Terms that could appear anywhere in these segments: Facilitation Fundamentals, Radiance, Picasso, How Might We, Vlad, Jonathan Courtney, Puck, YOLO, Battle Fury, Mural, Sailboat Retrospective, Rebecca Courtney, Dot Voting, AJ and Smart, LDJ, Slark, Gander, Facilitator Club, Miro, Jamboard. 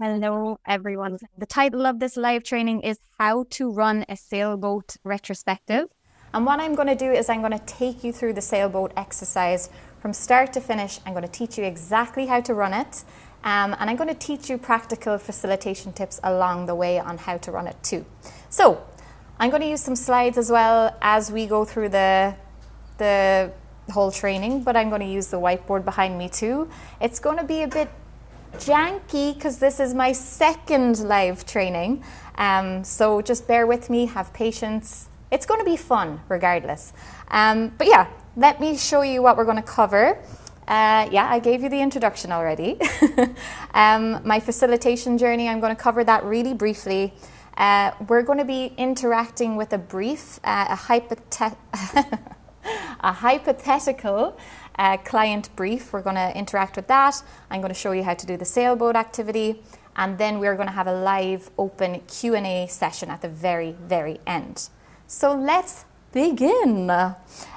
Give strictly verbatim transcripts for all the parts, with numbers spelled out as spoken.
Hello, everyone. The title of this live training is How to Run a Sailboat Retrospective. And what I'm going to do is I'm going to take you through the sailboat exercise from start to finish. I'm going to teach you exactly how to run it. Um, and I'm going to teach you practical facilitation tips along the way on how to run it too. So I'm going to use some slides as well as we go through the, the whole training, but I'm going to use the whiteboard behind me too. It's going to be a bit janky because this is my second live training, um, so just bear with me, have patience. It's going to be fun regardless, um, but yeah, let me show you what we're going to cover. Uh, yeah, I gave you the introduction already. um, my facilitation journey, I'm going to cover that really briefly. Uh, we're going to be interacting with a brief, uh, a, hypothet a hypothetical Uh, client brief. We're going to interact with that. I'm going to show you how to do the sailboat activity, and then we're going to have a live open Q and A session at the very very end. So let's begin.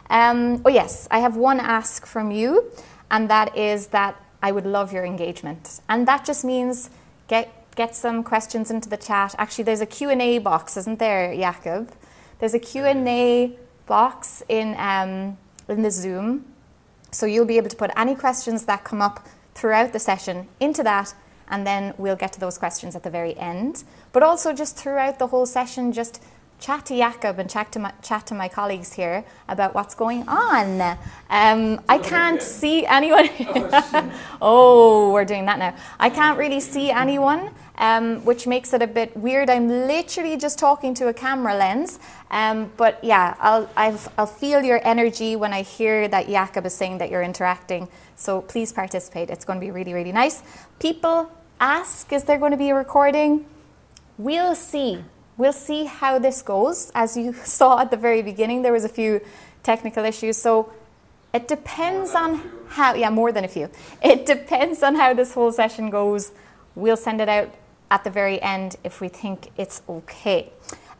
Um, oh yes, I have one ask from you, and that is that I would love your engagement, and that just means get get some questions into the chat. Actually, there's a Q and A box, isn't there, Jakob? There's a Q and A box in, um, in the Zoom. So you'll be able to put any questions that come up throughout the session into that, and then we'll get to those questions at the very end. But also just throughout the whole session, just chat to Jakob and chat to my, chat to my colleagues here about what's going on. Um, I can't see anyone. Oh, we're doing that now. I can't really see anyone, um, which makes it a bit weird. I'm literally just talking to a camera lens. Um, but yeah, I'll, I'll, I'll feel your energy when I hear that Jakob is saying that you're interacting. So please participate. It's going to be really, really nice. People ask, is there going to be a recording? We'll see. We'll see how this goes. As you saw at the very beginning, there was a few technical issues. So it depends on how, yeah, more than a few. It depends on how this whole session goes. We'll send it out at the very end if we think it's okay.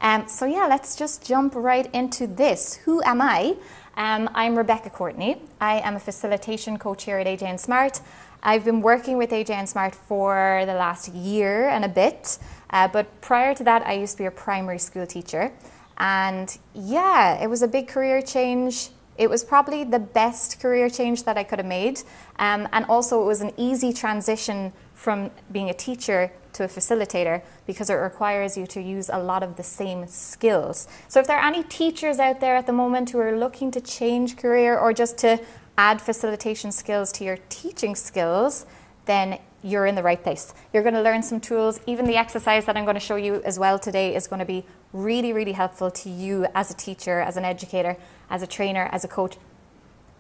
Um, so yeah, let's just jump right into this. Who am I? Um, I'm Rebecca Courtney. I am a facilitation coach here at A J and Smart. I've been working with A J and Smart for the last year and a bit. Uh, but prior to that, I used to be a primary school teacher. And yeah, it was a big career change. It was probably the best career change that I could have made. Um, and also it was an easy transition from being a teacher to a facilitator, because it requires you to use a lot of the same skills. So if there are any teachers out there at the moment who are looking to change career or just to add facilitation skills to your teaching skills, then you're in the right place. You're going to learn some tools. Even the exercise that I'm going to show you as well today is going to be really, really helpful to you as a teacher, as an educator, as a trainer, as a coach.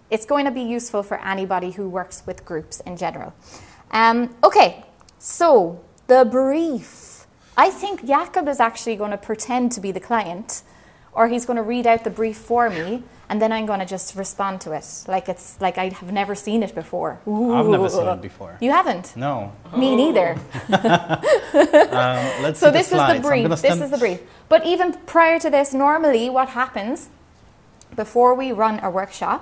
It's going to be useful for anybody who works with groups in general. Um, okay, so the brief. I think Jakob is actually going to pretend to be the client, or he's going to read out the brief for me, and then I'm going to just respond to it like it's like I have never seen it before. Ooh. I've never seen it before. You haven't? No. Me neither. um, let's so see this the slides. is the brief. This is the brief. But even prior to this, normally what happens before we run a workshop,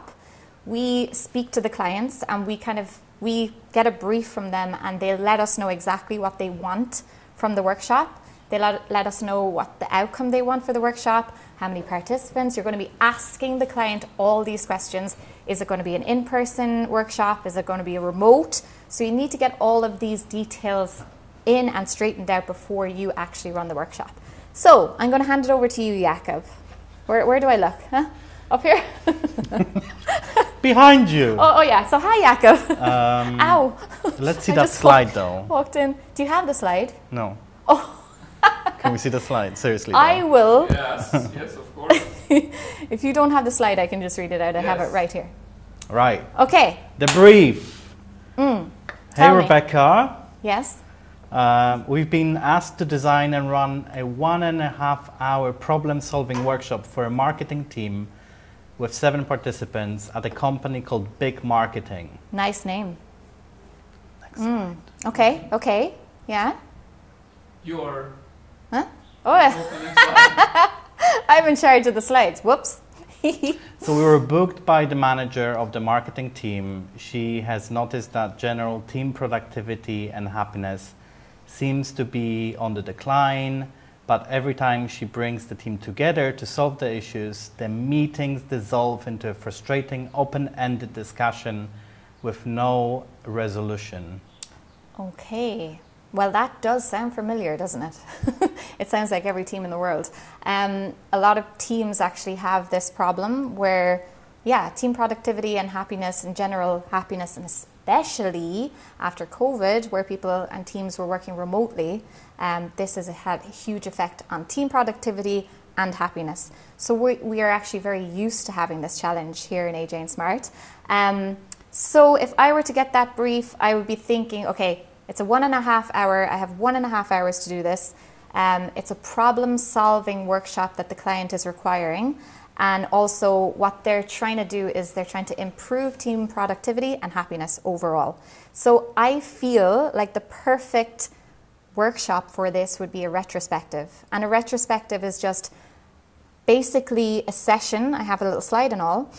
we speak to the clients and we kind of we get a brief from them, and they let us know exactly what they want from the workshop. They let, let us know what the outcome they want for the workshop, how many participants. You're going to be asking the client all these questions. Is it going to be an in-person workshop? Is it going to be a remote? So you need to get all of these details in and straightened out before you actually run the workshop. So I'm going to hand it over to you, Jakob. Where, where do I look? Huh? Up here? Behind you. Oh, oh yeah. So hi, Jakob. Um, Ow. Let's see I that slide walked, though. Walked in. Do you have the slide? No. Oh. Can we see the slide? Seriously. Though. I will. Yes, yes, of course. If you don't have the slide, I can just read it out. I yes. have it right here. Right. Okay. The brief. Mm. Hey, Rebecca. Me. Yes. Uh, we've been asked to design and run a one and a half hour problem solving workshop for a marketing team with seven participants at a company called Big Marketing. Nice name. Mm. Okay, okay. Yeah. Your. Huh? Oh, I'm in charge of the slides. Whoops. So we were booked by the manager of the marketing team. She has noticed that general team productivity and happiness seems to be on the decline, but every time she brings the team together to solve the issues, the meetings dissolve into a frustrating, open-ended discussion with no resolution. Okay. Well, that does sound familiar, doesn't it? It sounds like every team in the world. Um, a lot of teams actually have this problem where, yeah, team productivity and happiness in general, happiness and especially after COVID, where people and teams were working remotely, um, this has had a huge effect on team productivity and happiness. So we, we are actually very used to having this challenge here in A J and Smart. Um, so if I were to get that brief, I would be thinking, okay, it's a one and a half hour, I have one and a half hours to do this. Um, it's a problem solving workshop that the client is requiring. And also what they're trying to do is they're trying to improve team productivity and happiness overall. So I feel like the perfect workshop for this would be a retrospective. And a retrospective is just basically a session, I have a little slide and all,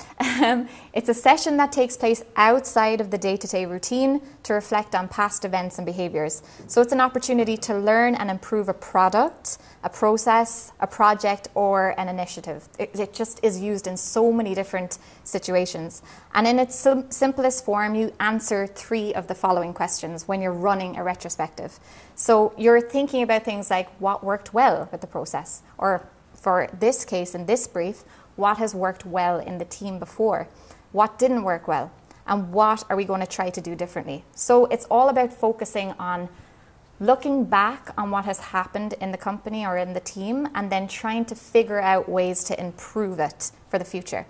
it's a session that takes place outside of the day-to-day routine to reflect on past events and behaviors. So it's an opportunity to learn and improve a product, a process, a project, or an initiative. It, it just is used in so many different situations. And in its sim- simplest form, you answer three of the following questions when you're running a retrospective. So you're thinking about things like what worked well with the process, or for this case, in this brief, what has worked well in the team before? What didn't work well? And what are we going to try to do differently? So it's all about focusing on looking back on what has happened in the company or in the team and then trying to figure out ways to improve it for the future.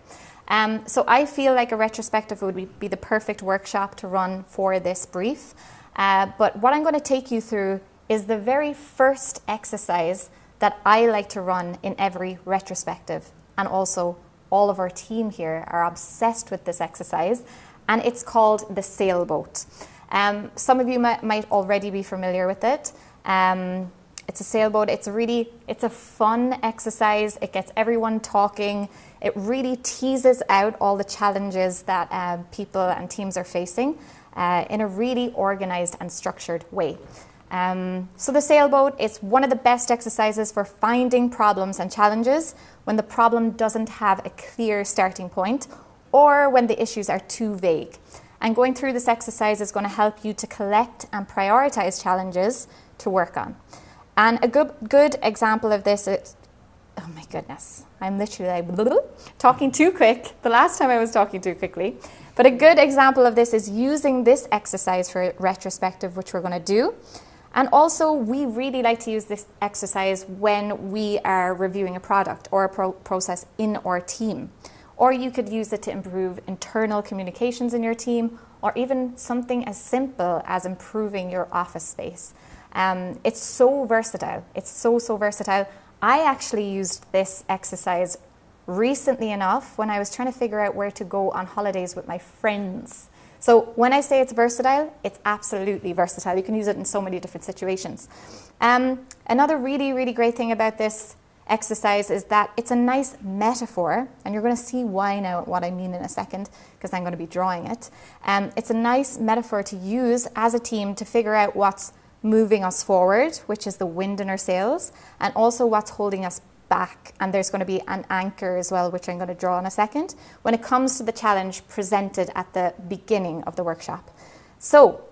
Um, so I feel like a retrospective would be the perfect workshop to run for this brief. Uh, but what I'm going to take you through is the very first exercise that I like to run in every retrospective. And also all of our team here are obsessed with this exercise, and it's called the sailboat. Um, some of you might, might already be familiar with it. Um, it's a sailboat, it's a really, it's a fun exercise. It gets everyone talking. It really teases out all the challenges that uh, people and teams are facing uh, in a really organized and structured way. Um, so the sailboat is one of the best exercises for finding problems and challenges when the problem doesn't have a clear starting point or when the issues are too vague. And going through this exercise is going to help you to collect and prioritize challenges to work on. And a good, good example of this is, oh my goodness, I'm literally like, blah, blah, blah, talking too quick. The last time I was talking too quickly. But a good example of this is using this exercise for a retrospective, which we're going to do. And also, we really like to use this exercise when we are reviewing a product or a pro process in our team. Or you could use it to improve internal communications in your team, or even something as simple as improving your office space. Um, it's so versatile. It's so, so versatile. I actually used this exercise recently enough when I was trying to figure out where to go on holidays with my friends. So when I say it's versatile, it's absolutely versatile. You can use it in so many different situations. Um, another really, really great thing about this exercise is that it's a nice metaphor, and you're going to see why now what I mean in a second, because I'm going to be drawing it. Um, it's a nice metaphor to use as a team to figure out what's moving us forward, which is the wind in our sails, and also what's holding us back. And there's going to be an anchor as well, which I'm going to draw in a second, when it comes to the challenge presented at the beginning of the workshop. So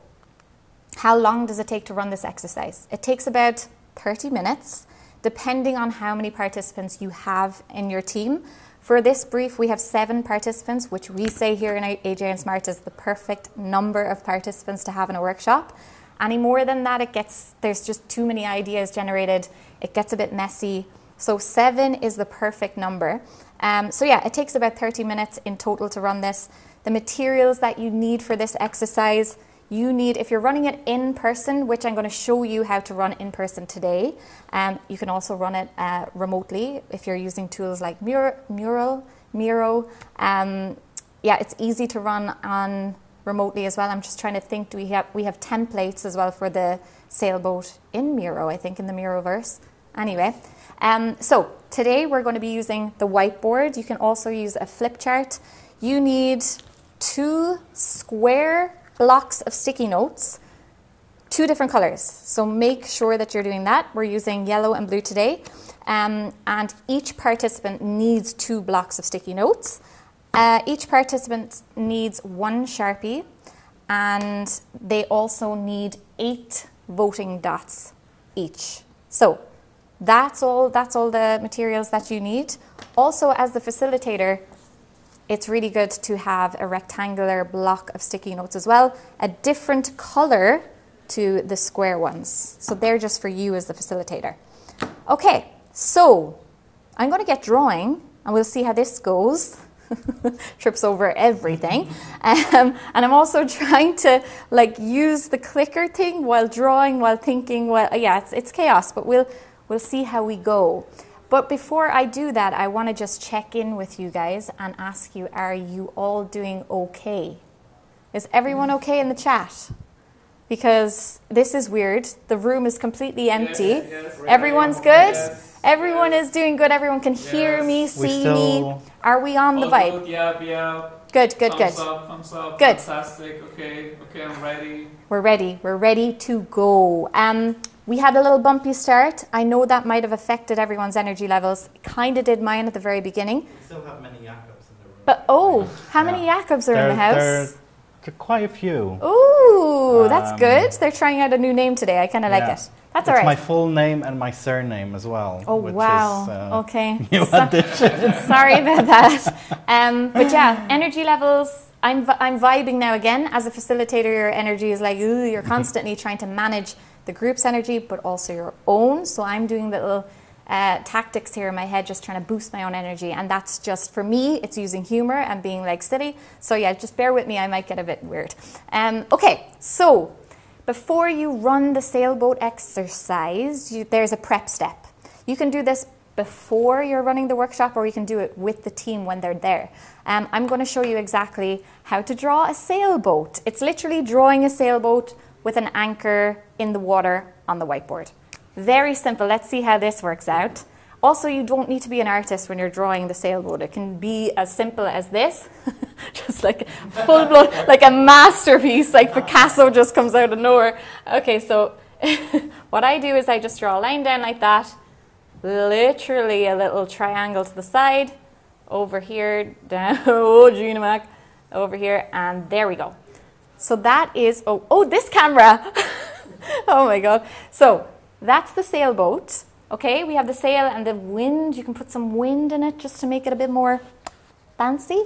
how long does it take to run this exercise? It takes about thirty minutes, depending on how many participants you have in your team. For this brief, we have seven participants, which we say here in A J and Smart is the perfect number of participants to have in a workshop. Any more than that, it gets, there's just too many ideas generated. It gets a bit messy. So seven is the perfect number. Um, so yeah, it takes about thirty minutes in total to run this. The materials that you need for this exercise, you need, if you're running it in person, which I'm gonna show you how to run in person today, um, you can also run it uh, remotely if you're using tools like Mural, Miro. Um, yeah, it's easy to run on remotely as well. I'm just trying to think, do we have, we have templates as well for the sailboat in Miro, I think in the Miroverse. Anyway, um, so today we're going to be using the whiteboard. You can also use a flip chart. You need two square blocks of sticky notes, two different colors. So make sure that you're doing that. We're using yellow and blue today. Um, and each participant needs two blocks of sticky notes. Uh, each participant needs one Sharpie, and they also need eight voting dots each. So that's all, that's all the materials that you need. Also, as the facilitator, it's really good to have a rectangular block of sticky notes as well, a different color to the square ones. So they're just for you as the facilitator. Okay, so I'm going to get drawing and we'll see how this goes. Trips over everything. Um, and I'm also trying to like use the clicker thing while drawing, while thinking, well, yeah, it's, it's chaos, but we'll, we'll see how we go. But before I do that, I want to just check in with you guys and ask you, are you all doing okay? Is everyone okay in the chat? Because this is weird. The room is completely empty. Yes, yes. Everyone's good? Yes. Everyone yes. is doing good. Everyone can yes. hear me, see me. Are we on the vibe? Good, yeah, yeah. Good, good, thumbs good. Up, thumbs up. Good. Fantastic. Okay, okay, I'm ready. We're ready. We're ready to go. Um, We had a little bumpy start. I know that might have affected everyone's energy levels. It kind of did mine at the very beginning. We still have many Jacobs in the room. But oh, how many yeah. Jacobs are there, in the house? There, there are quite a few. Ooh, um, that's good. They're trying out a new name today. I kind of yeah. like it. That's all right. It's my full name and my surname as well. Oh, which wow. Is, uh, okay. New so addition. Sorry about that. Um, but yeah, energy levels. I'm, I'm vibing now again. As a facilitator, your energy is like, ooh, you're constantly trying to manage the group's energy, but also your own. So I'm doing little uh, tactics here in my head, just trying to boost my own energy. And that's just, for me, it's using humor and being like silly. So yeah, just bear with me. I might get a bit weird. Um, okay, so before you run the sailboat exercise, you, there's a prep step. You can do this before you're running the workshop, or you can do it with the team when they're there. Um, I'm going to show you exactly how to draw a sailboat. It's literally drawing a sailboat with an anchor in the water on the whiteboard. Very simple. Let's see how this works out. Also, you don't need to be an artist when you're drawing the sailboat. It can be as simple as this, just like full-blown, like a masterpiece, like Picasso just comes out of nowhere. Okay, so what I do is I just draw a line down like that, literally a little triangle to the side, over here, down, oh, Gina Mac, over here, and there we go. So that is, oh, oh, this camera. Oh my God. So that's the sailboat. Okay, we have the sail and the wind. You can put some wind in it just to make it a bit more fancy.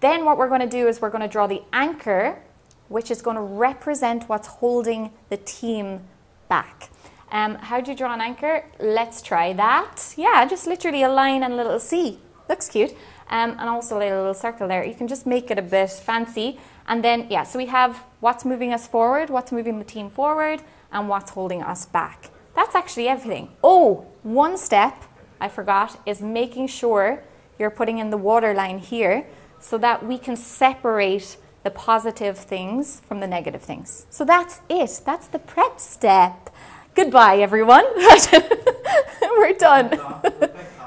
Then what we're going to do is we're going to draw the anchor, which is going to represent what's holding the team back. Um, how do you draw an anchor? Let's try that. Yeah, just literally a line and a little sea. Looks cute. Um, and also a little circle there. You can just make it a bit fancy. And then, yeah, so we have what's moving us forward, what's moving the team forward, and what's holding us back. That's actually everything. Oh, one step I forgot is making sure you're putting in the water line here so that we can separate the positive things from the negative things. So that's it. That's the prep step. Goodbye, everyone. We're done.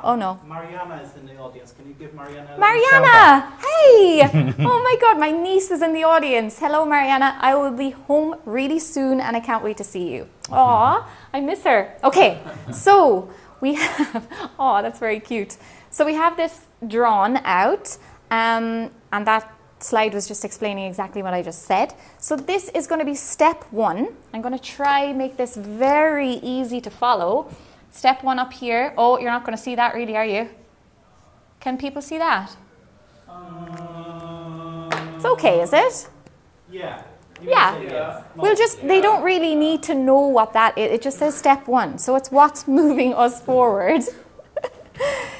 Oh, no. Mariana is in the audience. Can you give Mariana a Mariana! Hey! Oh, my God. My niece is in the audience. Hello, Mariana. I will be home really soon, and I can't wait to see you. Aw, I miss her. Okay, so we have... Aw, that's very cute. So we have this drawn out, um, and that slide was just explaining exactly what I just said. So this is going to be step one. I'm going to try make this very easy to follow. Step one up here. Oh, you're not going to see that really, are you? Can people see that? Um, it's okay, is it? Yeah. Yeah. yeah. We'll just, yeah. They don't really need to know what that is. It just says step one. So it's what's moving us forward.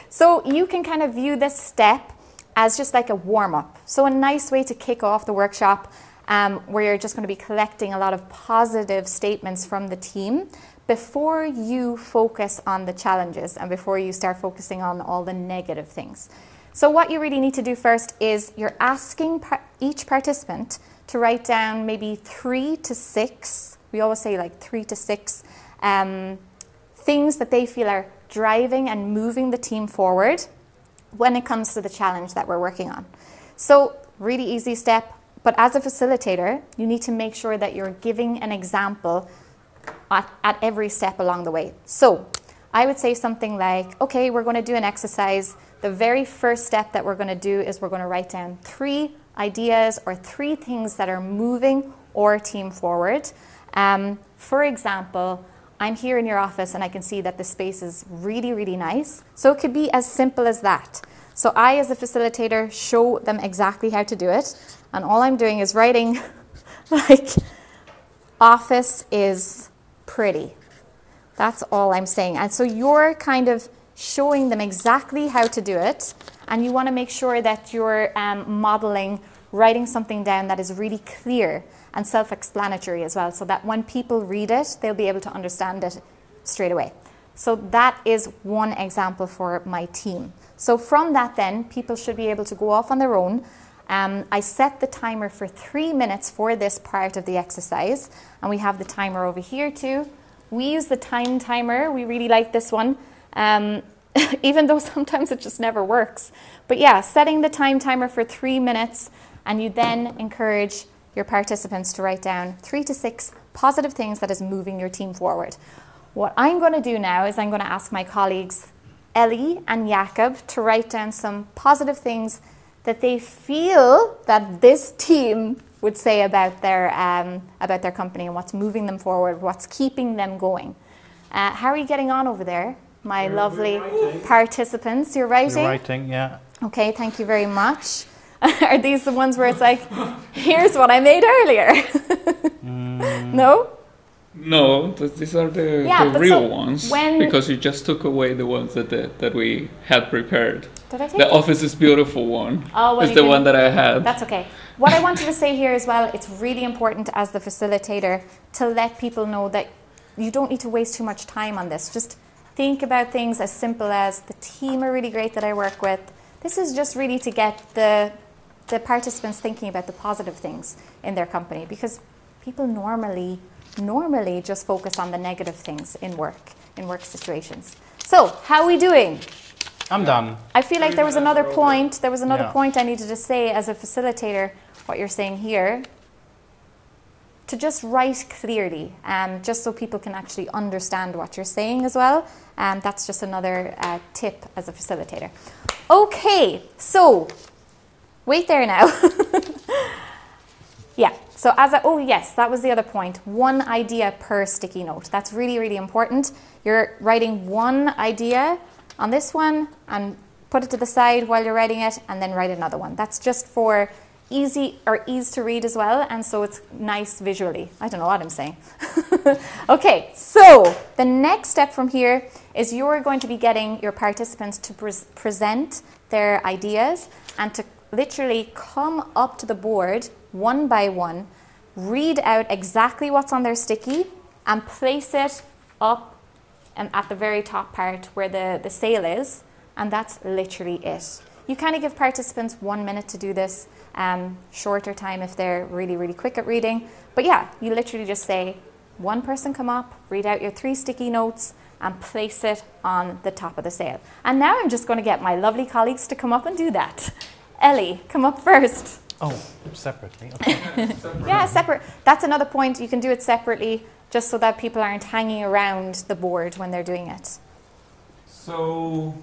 So you can kind of view this step as just like a warm-up. So a nice way to kick off the workshop, um, where you're just going to be collecting a lot of positive statements from the team before you focus on the challenges and before you start focusing on all the negative things. So what you really need to do first is you're asking par- each participant to write down maybe three to six, we always say like three to six, um, things that they feel are driving and moving the team forward when it comes to the challenge that we're working on. So really easy step, But as a facilitator, you need to make sure that you're giving an example at, at every step along the way. So I would say something like, okay, we're going to do an exercise. The very first step that we're going to do is we're going to write down three ideas or three things that are moving our team forward. Um, for example, I'm here in your office and I can see that the space is really, really nice. So it could be as simple as that. So I, as a facilitator, show them exactly how to do it. And all I'm doing is writing, like, office is pretty. That's all I'm saying. And so you're kind of showing them exactly how to do it. And you want to make sure that you're um, modeling, writing something down that is really clear and self-explanatory as well, so that when people read it, they'll be able to understand it straight away. So that is one example for my team. So from that then, people should be able to go off on their own. Um, I set the timer for three minutes for this part of the exercise, and we have the timer over here too. We use the time timer. We really like this one, um, even though sometimes it just never works. But yeah, setting the time timer for three minutes, and you then encourage your participants to write down three to six positive things that is moving your team forward. What I'm going to do now is I'm going to ask my colleagues, Ellie and Jakob, to write down some positive things that they feel that this team would say about their, um, about their company and what's moving them forward, what's keeping them going. Uh, how are you getting on over there, my you're, lovely you're participants? You're writing? You're writing, yeah. Okay, thank you very much. Are these the ones where it's like, here's what I made earlier? mm. No? No, th these are the, yeah, the real so ones, because you just took away the ones that the, that we had prepared. Did I take the office is beautiful one oh, is the one that I had. That's okay. What I wanted to say here as well, it's really important as the facilitator to let people know that you don't need to waste too much time on this. Just think about things as simple as the team are really great that I work with. This is just really to get the, the participants thinking about the positive things in their company, because people normally... normally just focus on the negative things in work, in work situations. So, how are we doing? I'm done. I feel like there was another point, there was another yeah. point I needed to say as a facilitator, what you're saying here, to just write clearly, um, just so people can actually understand what you're saying as well. And um, that's just another uh, tip as a facilitator. Okay, so, wait there now. Yeah. So as a, oh yes, that was the other point. One idea per sticky note. That's really, really important. You're writing one idea on this one and put it to the side while you're writing it, and then write another one. That's just for easy or ease to read as well, and so it's nice visually. I don't know what I'm saying. Okay, so the next step from here is you're going to be getting your participants to pre present their ideas and to literally come up to the board one by one, read out exactly what's on their sticky, and place it up and at the very top part where the, the sail is, and that's literally it. You kind of give participants one minute to do this, um, shorter time if they're really, really quick at reading. But yeah, you literally just say, one person come up, read out your three sticky notes, and place it on the top of the sail. And now I'm just going to get my lovely colleagues to come up and do that. Ellie, come up first. Oh, separately. Okay. Yeah, separate. That's another point. You can do it separately, just so that people aren't hanging around the board when they're doing it. So,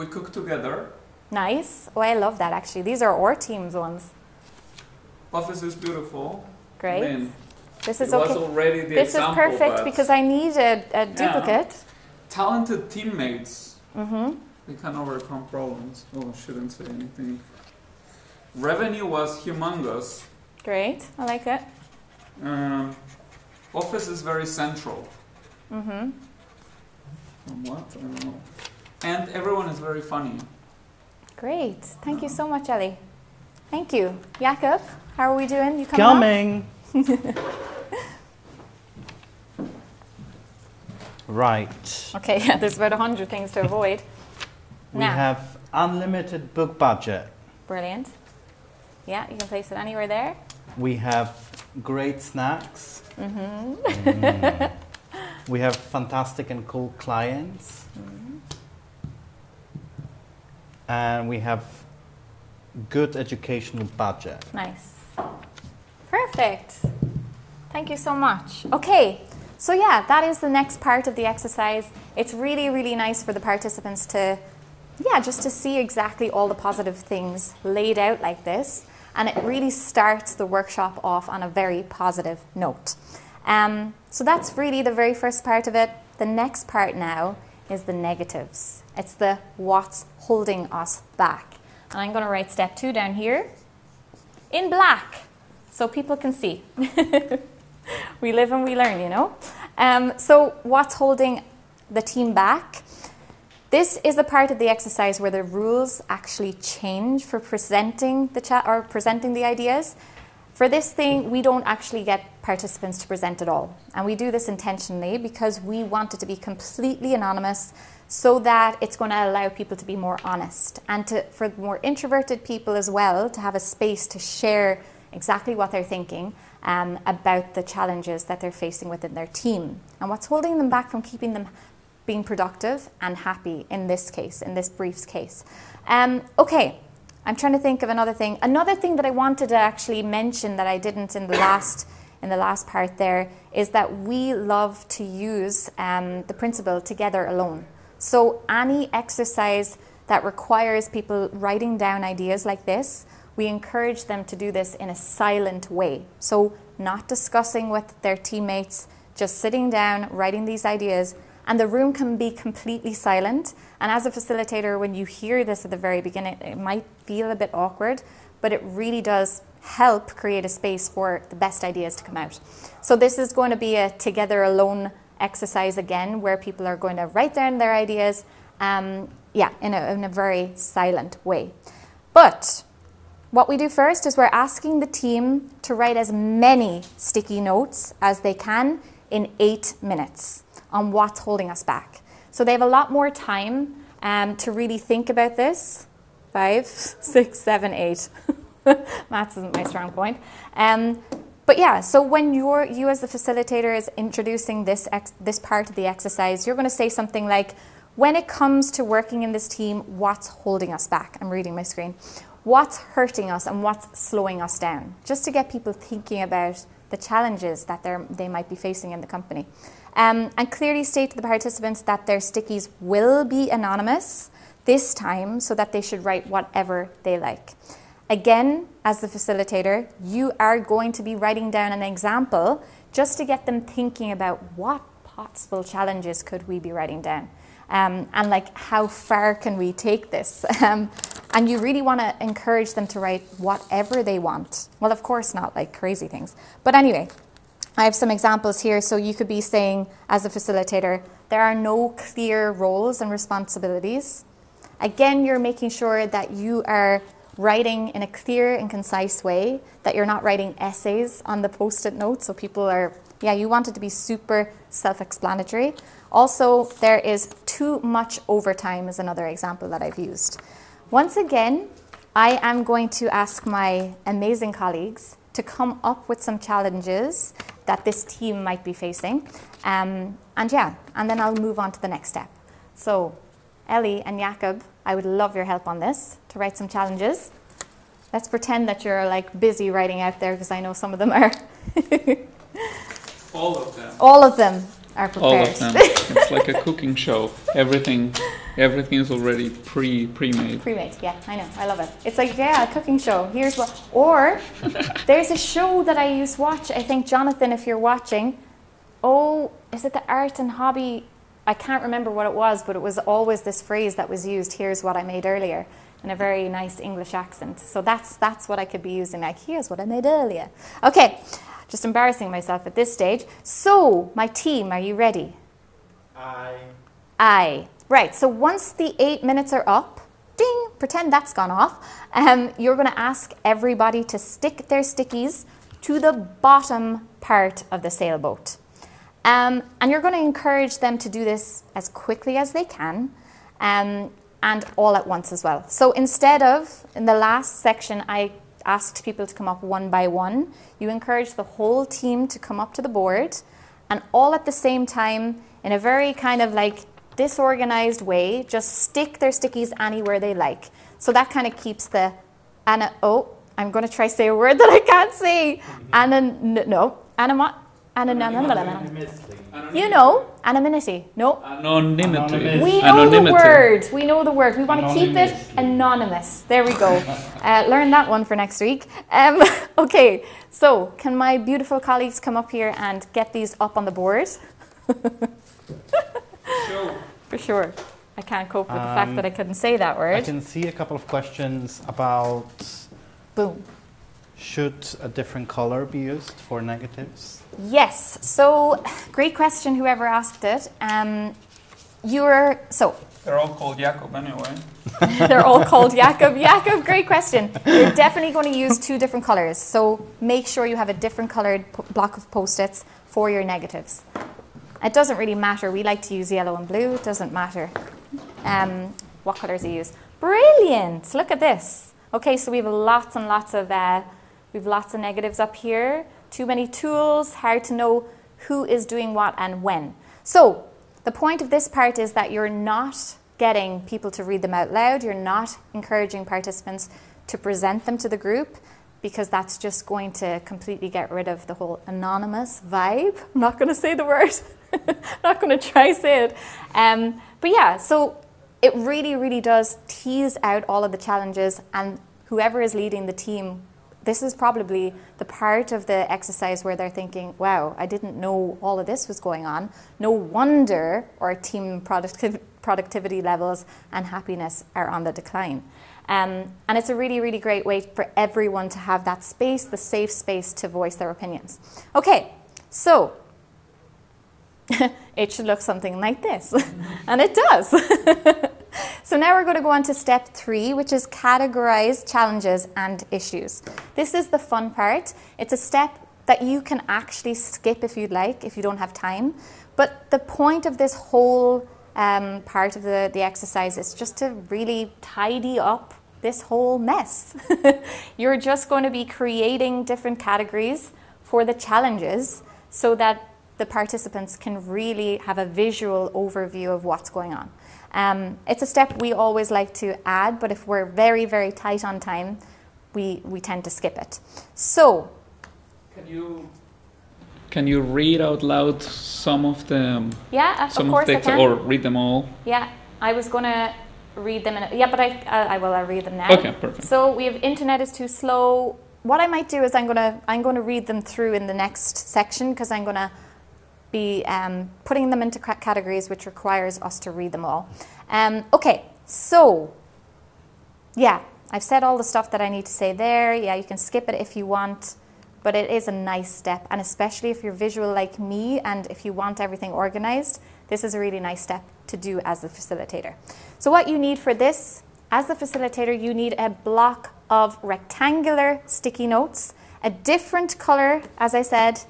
we cook together. Nice. Oh, I love that, actually. These are our team's ones. Office is beautiful. Great. Man, this is okay. Was already the this example, is perfect, because I need a, a duplicate. Yeah. Talented teammates. Mm-hmm. They can overcome problems. Oh, I shouldn't say anything. Revenue was humongous. Great, I like it. Um, office is very central. Mm-hmm. What? I don't know. And everyone is very funny. Great. Thank um. you so much, Ellie. Thank you. Jakob, how are we doing? You coming? Coming. Right. Okay, yeah, there's about one hundred things to avoid. We now. have unlimited book budget. Brilliant. Yeah, you can place it anywhere there. We have great snacks. Mm-hmm. Mm. We have fantastic and cool clients. Mm-hmm. And we have good educational budget. Nice. Perfect. Thank you so much. Okay. So yeah, that is the next part of the exercise. It's really, really nice for the participants to, yeah, just to see exactly all the positive things laid out like this. And it really starts the workshop off on a very positive note. Um, so that's really the very first part of it. The next part now is the negatives. It's the what's holding us back. And I'm going to write step two down here in black so people can see. We live and we learn, you know. Um, so what's holding the team back? This is the part of the exercise where the rules actually change for presenting the chat or presenting the ideas. For this thing, we don't actually get participants to present at all. And we do this intentionally because we want it to be completely anonymous so that it's going to allow people to be more honest and to, for more introverted people as well, to have a space to share exactly what they're thinking um, about the challenges that they're facing within their team and what's holding them back from keeping them being productive and happy in this case, in this brief's case. Um, okay, I'm trying to think of another thing. Another thing that I wanted to actually mention that I didn't in the last in the last part there is that we love to use um, the principle together alone. So any exercise that requires people writing down ideas like this, we encourage them to do this in a silent way. So not discussing with their teammates, just sitting down, writing these ideas. And the room can be completely silent. And as a facilitator, when you hear this at the very beginning, it might feel a bit awkward, but it really does help create a space for the best ideas to come out. So this is going to be a together alone exercise again, where people are going to write down their ideas, um, yeah, in a, in a very silent way. But what we do first is we're asking the team to write as many sticky notes as they can in eight minutes. On what's holding us back. So they have a lot more time um, to really think about this. Five, six, seven, eight. Maths isn't my strong point. Um, but yeah, so when you're, you as the facilitator is introducing this, ex this part of the exercise, you're gonna say something like, when it comes to working in this team, what's holding us back? I'm reading my screen. What's hurting us and what's slowing us down? Just to get people thinking about the challenges that they're, they might be facing in the company. Um, and clearly state to the participants that their stickies will be anonymous this time so that they should write whatever they like. Again, as the facilitator, you are going to be writing down an example just to get them thinking about what possible challenges could we be writing down um, and like how far can we take this. Um, and you really want to encourage them to write whatever they want. Well, of course not like crazy things, but anyway. I have some examples here, so you could be saying, as a facilitator, there are no clear roles and responsibilities. Again, you're making sure that you are writing in a clear and concise way, that you're not writing essays on the post-it notes, so people are, yeah, you want it to be super self-explanatory. Also, there is too much overtime is another example that I've used. Once again, I am going to ask my amazing colleagues to come up with some challenges that this team might be facing. Um, and yeah, and then I'll move on to the next step. So Ellie and Jakob, I would love your help on this, to write some challenges. Let's pretend that you're like busy writing out there because I know some of them are. All of them. All of them are prepared. All of them. It's like a cooking show. Everything everything is already pre, pre-made. Pre-made, yeah, I know, I love it. It's like, yeah, a cooking show. Here's what, or there's a show that I used to watch, I think, Jonathan, if you're watching, oh, is it the art and hobby? I can't remember what it was, but it was always this phrase that was used, here's what I made earlier, in a very nice English accent. So that's, that's what I could be using, like, here's what I made earlier. Okay, just embarrassing myself at this stage. So, my team, are you ready? I. I. Right, so once the eight minutes are up, ding, pretend that's gone off, um, you're going to ask everybody to stick their stickies to the bottom part of the sailboat. Um, and you're going to encourage them to do this as quickly as they can um, and all at once as well. So instead of, in the last section, I asked people to come up one by one, you encourage the whole team to come up to the board and all at the same time in a very kind of like disorganized way, just stick their stickies anywhere they like. So that kind of keeps the And a, oh, I'm going to try to say a word that I can't say. And a, no, anima, anonymity. You know, anonymity. No. Anonymity. We know anonymity. the word. We know the word. We want to keep it anonymous. There we go. Uh, learn that one for next week. Um, okay, so can my beautiful colleagues come up here and get these up on the board? Sure. For sure. I can't cope with um, the fact that I couldn't say that word. I can see a couple of questions about... Boom. Should a different color be used for negatives? Yes. So, great question, whoever asked it. Um, you're... So... They're all called Jakob anyway. They're all called Jakob. Jakob, great question. You're definitely going to use two different colors. So, make sure you have a different colored block of Post-its for your negatives. It doesn't really matter. We like to use yellow and blue. It doesn't matter um, what colors you use. Brilliant! Look at this. Okay, so we have lots and lots of uh, we've lots of negatives up here. Too many tools. Hard to know who is doing what and when. So the point of this part is that you're not getting people to read them out loud. You're not encouraging participants to present them to the group, because that's just going to completely get rid of the whole anonymous vibe. I'm not going to say the word. Not going to try say it. Um, but yeah, so it really, really does tease out all of the challenges, and whoever is leading the team, this is probably the part of the exercise where they're thinking, wow, I didn't know all of this was going on. No wonder our team productiv- productivity levels and happiness are on the decline. Um, and it's a really, really great way for everyone to have that space, the safe space to voice their opinions. Okay, so it should look something like this, and it does. So now we're going to go on to step three, which is categorize challenges and issues. This is the fun part. It's a step that you can actually skip if you'd like, if you don't have time. But the point of this whole um, part of the, the exercise is just to really tidy up this whole mess. You're just going to be creating different categories for the challenges so that the participants can really have a visual overview of what's going on. Um, it's a step we always like to add, but if we're very, very tight on time, we, we tend to skip it. So... Can you, can you read out loud some of them? Yeah, some of course of the, I can. Or read them all? Yeah, I was going to read them. In a, yeah, but I, I, I will I'll read them now. Okay, perfect. So we have internet is too slow. What I might do is I'm going to I'm going to read them through in the next section, because I'm going to be um, putting them into categories, which requires us to read them all. Um, okay, so, yeah, I've said all the stuff that I need to say there. Yeah, you can skip it if you want, but it is a nice step, and especially if you're visual like me and if you want everything organized, this is a really nice step to do as the facilitator. So what you need for this, as the facilitator, you need a block of rectangular sticky notes, a different color, as I said,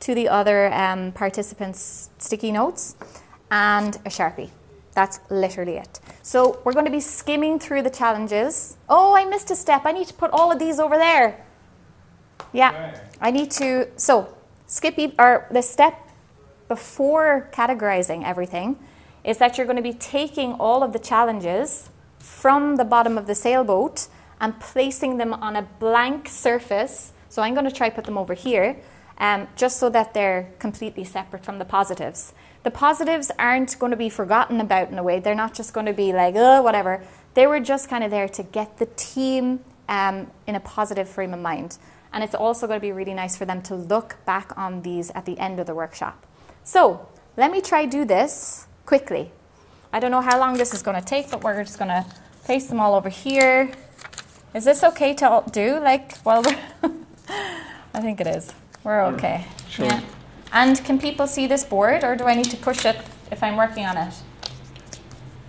to the other um, participants' sticky notes, and a Sharpie. That's literally it. So we're going to be skimming through the challenges. Oh, I missed a step. I need to put all of these over there. Yeah, okay. I need to, so skip, e or the step before categorizing everything is that you're going to be taking all of the challenges from the bottom of the sailboat and placing them on a blank surface. So I'm going to try put them over here. Um, just so that they're completely separate from the positives. The positives aren't going to be forgotten about in a way. They're not just going to be like, oh, whatever. They were just kind of there to get the team um, in a positive frame of mind. And it's also going to be really nice for them to look back on these at the end of the workshop. So let me try do this quickly. I don't know how long this is going to take, but we're just going to place them all over here. Is this okay to do? Like, well, I think it is. We're okay. Sure. Yeah. And can people see this board, or do I need to push it if I'm working on it?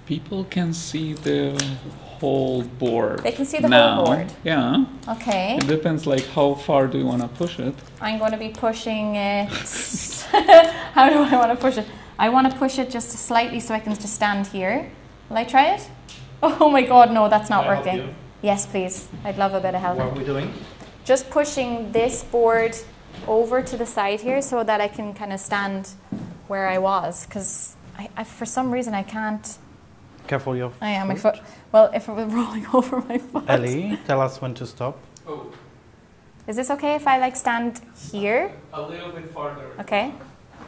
People can see the whole board. They can see the now. whole board? Yeah. Okay. It depends, like, how far do you want to push it? I'm going to be pushing it. How do I want to push it? I want to push it just slightly so I can just stand here. Will I try it? Oh my God, no, that's not Can I working. Help you? Yes, please. I'd love a bit of help. What are we doing? Just pushing this board over to the side here so that I can kind of stand where I was, because I, I, for some reason I can't Careful your foot. I am, my foot. Well, if it was rolling over my foot. Ellie, tell us when to stop. Oh. Is this okay if I like stand here? A little bit farther. Okay,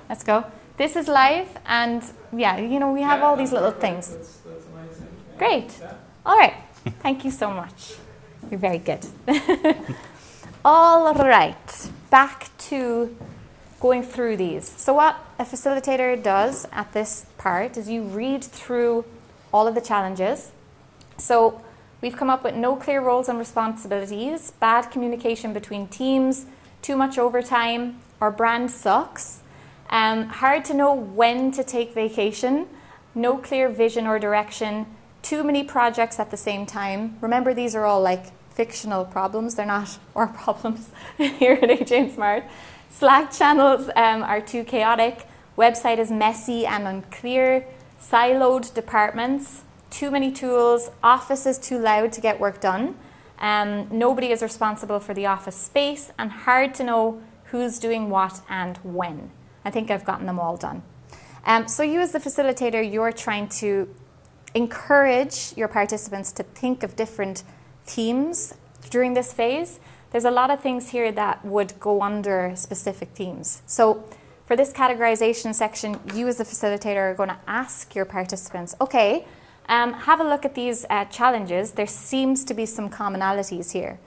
let's go. This is live, and yeah, you know, we have yeah, all these little perfect. things. That's, that's amazing. Yeah. Great. Yeah. All right. Thank you so much. You're very good. All right. Back to going through these. So what a facilitator does at this part is you read through all of the challenges. So we've come up with no clear roles and responsibilities, bad communication between teams, too much overtime, our brand sucks, um, hard to know when to take vacation, no clear vision or direction, too many projects at the same time. Remember, these are all like fictional problems. They're not our problems here at A J and Smart. Slack channels um, are too chaotic. Website is messy and unclear. Siloed departments. Too many tools. Office is too loud to get work done. Um, nobody is responsible for the office space. And hard to know who's doing what and when. I think I've gotten them all done. Um, so you as the facilitator, you're trying to encourage your participants to think of different themes during this phase. There's a lot of things here that would go under specific themes. So for this categorization section, you as a facilitator are going to ask your participants, okay, um, have a look at these uh, challenges. There seems to be some commonalities here.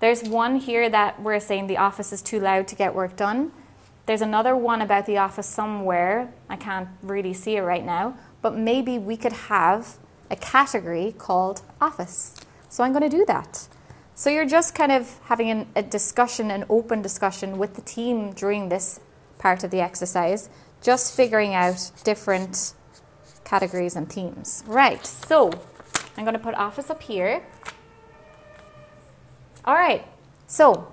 There's one here that we're saying the office is too loud to get work done. There's another one about the office somewhere. I can't really see it right now, but maybe we could have a category called office. So I'm going to do that. So you're just kind of having an, a discussion, an open discussion with the team during this part of the exercise, just figuring out different categories and themes. Right, so I'm going to put office up here. All right, so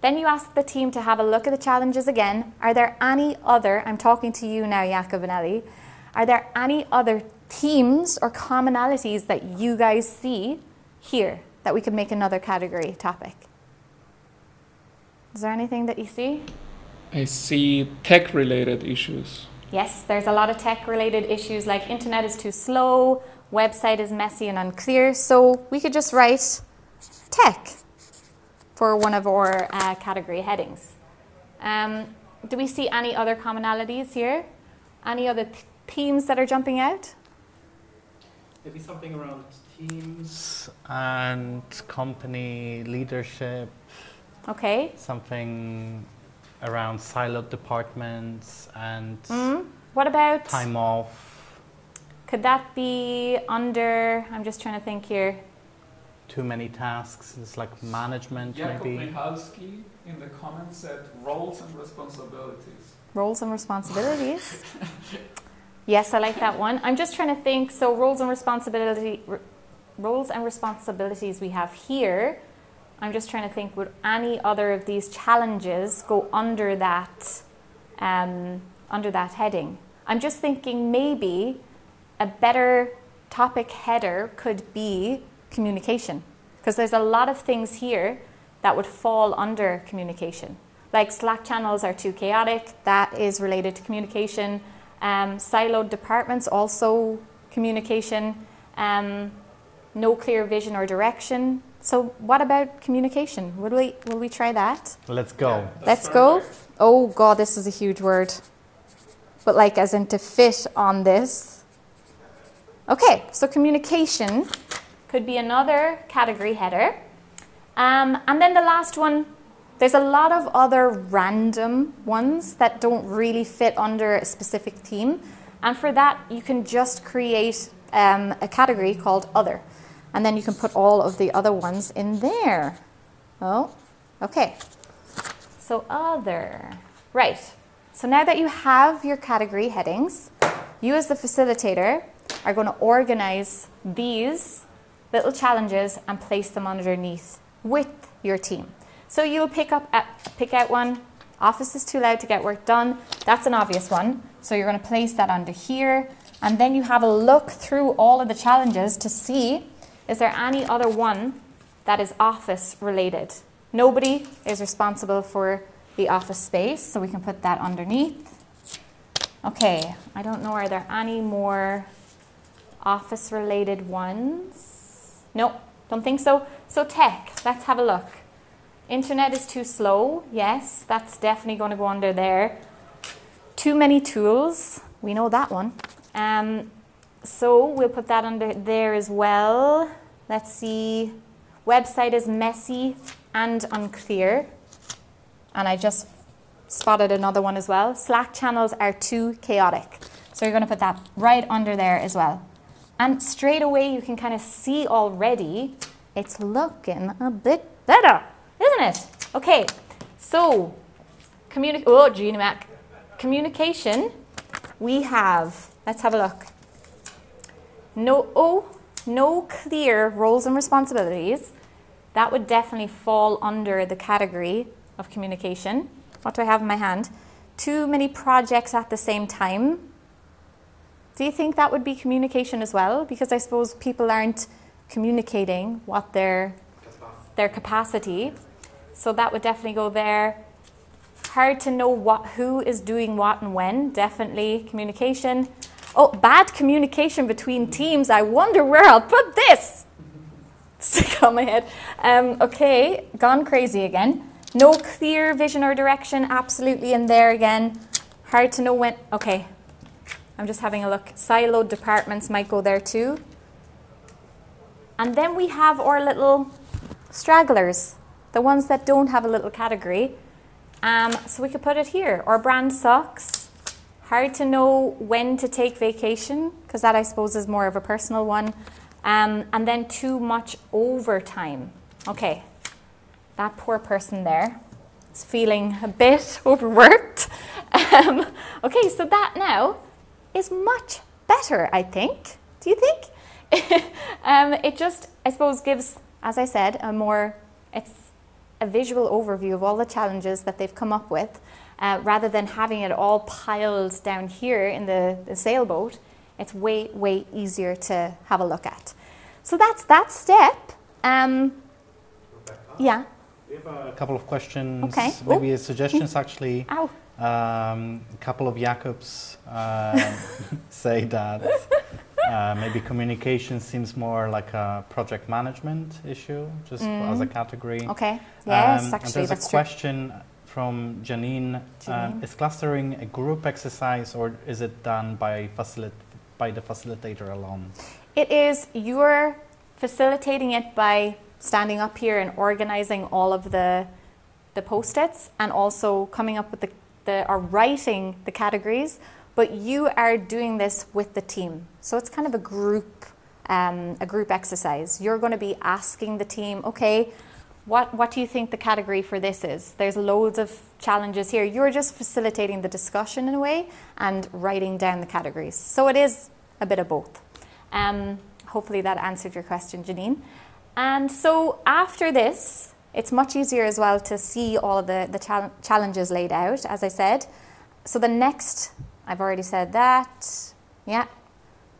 then you ask the team to have a look at the challenges again. Are there any other, I'm talking to you now, Jacob and Ellie, are there any other themes or commonalities that you guys see here that we could make another category topic? Is there anything that you see? I see tech-related issues. Yes, there's a lot of tech-related issues, like internet is too slow, website is messy and unclear, so we could just write tech for one of our uh, category headings. Um, do we see any other commonalities here? Any other th themes that are jumping out? Maybe something around teams and company leadership. Okay. Something around siloed departments and mm-hmm. What about time off? Could that be under, I'm just trying to think here. Too many tasks, it's like management yeah, maybe. Jacob Michalski in the comments said roles and responsibilities. Roles and responsibilities? Yes, I like that one. I'm just trying to think. So roles and responsibility, r roles and responsibilities we have here. I'm just trying to think, would any other of these challenges go under that, um, under that heading? I'm just thinking maybe a better topic header could be communication, because there's a lot of things here that would fall under communication. Like Slack channels are too chaotic. That is related to communication. Um, siloed departments, also communication, um, no clear vision or direction. So what about communication? Will we, will we try that? Let's go. Yeah, Let's go. Right. Oh God, this is a huge word. But like as in to fit on this. Okay, so communication could be another category header. Um, and then the last one, there's a lot of other random ones that don't really fit under a specific theme. And for that, you can just create um, a category called Other. And then you can put all of the other ones in there. Oh, okay. So Other. Right. So now that you have your category headings, you as the facilitator are going to organize these little challenges and place them underneath with your team. So you'll pick up, uh, pick out one, office is too loud to get work done. That's an obvious one. So you're going to place that under here. And then you have a look through all of the challenges to see, is there any other one that is office related? Nobody is responsible for the office space. So we can put that underneath. Okay, I don't know, are there any more office-related ones. Nope, don't think so. So tech, let's have a look. Internet is too slow. Yes, that's definitely going to go under there. Too many tools. We know that one. Um, so we'll put that under there as well. Let's see. Website is messy and unclear. And I just spotted another one as well. Slack channels are too chaotic. So you're going to put that right under there as well. And straight away, you can kind of see already, it's looking a bit better, isn't it? Okay, so communi- oh, Gina Mac. Communication, we have, let's have a look. No, oh, no clear roles and responsibilities. That would definitely fall under the category of communication. What do I have in my hand? Too many projects at the same time. Do you think that would be communication as well? Because I suppose people aren't communicating what their, their capacity. So that would definitely go there. Hard to know what, who is doing what and when. Definitely communication. Oh, bad communication between teams. I wonder where I'll put this. Stick on my head. Um, okay, gone crazy again. No clear vision or direction. Absolutely in there again. Hard to know when. Okay. I'm just having a look. Siloed departments might go there too. And then we have our little stragglers, the ones that don't have a little category. Um, so we could put it here. Or brand socks. Hard to know when to take vacation, because that I suppose is more of a personal one. Um, and then too much overtime. Okay, that poor person there is feeling a bit overworked. um, okay, so that now is much better, I think. Do you think? um, it just, I suppose, gives, as I said, a more, it's a visual overview of all the challenges that they've come up with, uh, rather than having it all piled down here in the, the sailboat. It's way, way easier to have a look at. So that's that step. Um, yeah. We have a couple of questions, okay. Maybe suggestions actually. Ow. Um, a couple of Jakobs uh, say that uh, maybe communication seems more like a project management issue, just mm. as a category. Okay, yes, um, actually, and there's that's a question true. From Janine. Janine. Uh, is clustering a group exercise, or is it done by, facilit by the facilitator alone? It is. You're facilitating it by standing up here and organizing all of the, the post-its, and also coming up with the The, are writing the categories, but you are doing this with the team. So it's kind of a group, um, a group exercise. You're going to be asking the team, okay, what, what do you think the category for this is? There's loads of challenges here. You're just facilitating the discussion in a way and writing down the categories. So it is a bit of both. Um, hopefully that answered your question, Janine. And so after this, it's much easier as well to see all of the, the challenges laid out, as I said. So the next, I've already said that. Yeah,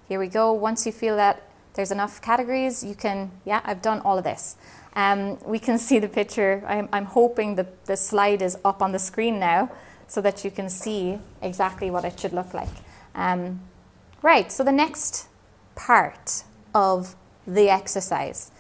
here we go. Once you feel that there's enough categories, you can, yeah, I've done all of this. Um, we can see the picture. I'm, I'm hoping the, the slide is up on the screen now so that you can see exactly what it should look like. Um, right, so the next part of the exercise.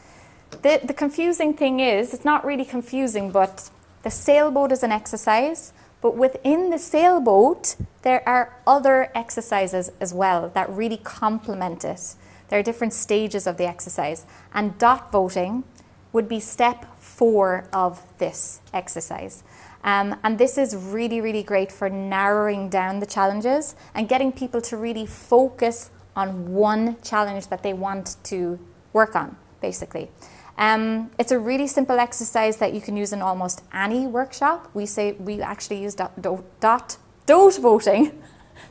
The, the confusing thing is, it's not really confusing, but the sailboat is an exercise, but within the sailboat, there are other exercises as well that really complement it. There are different stages of the exercise, and dot voting would be step four of this exercise. Um, and this is really, really great for narrowing down the challenges and getting people to really focus on one challenge that they want to work on, basically. Um, it's a really simple exercise that you can use in almost any workshop. We say we actually use dot, dot, dot, dot voting,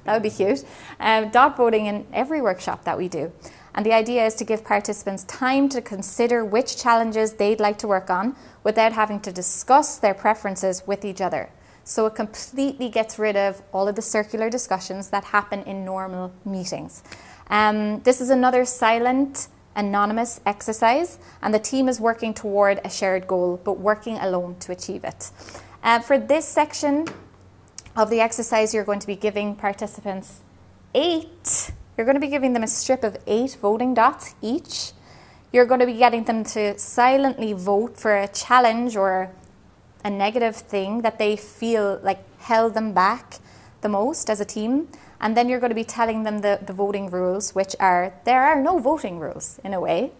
that would be cute, um, dot voting in every workshop that we do. And the idea is to give participants time to consider which challenges they'd like to work on without having to discuss their preferences with each other. So it completely gets rid of all of the circular discussions that happen in normal meetings. Um, this is another silent anonymous exercise, and the team is working toward a shared goal but working alone to achieve it. Uh, for this section of the exercise, you're going to be giving participants eight, You're going to be giving them a strip of eight voting dots each. You're going to be getting them to silently vote for a challenge or a negative thing that they feel like held them back the most as a team. And then you're going to be telling them the, the voting rules, which are, there are no voting rules in a way.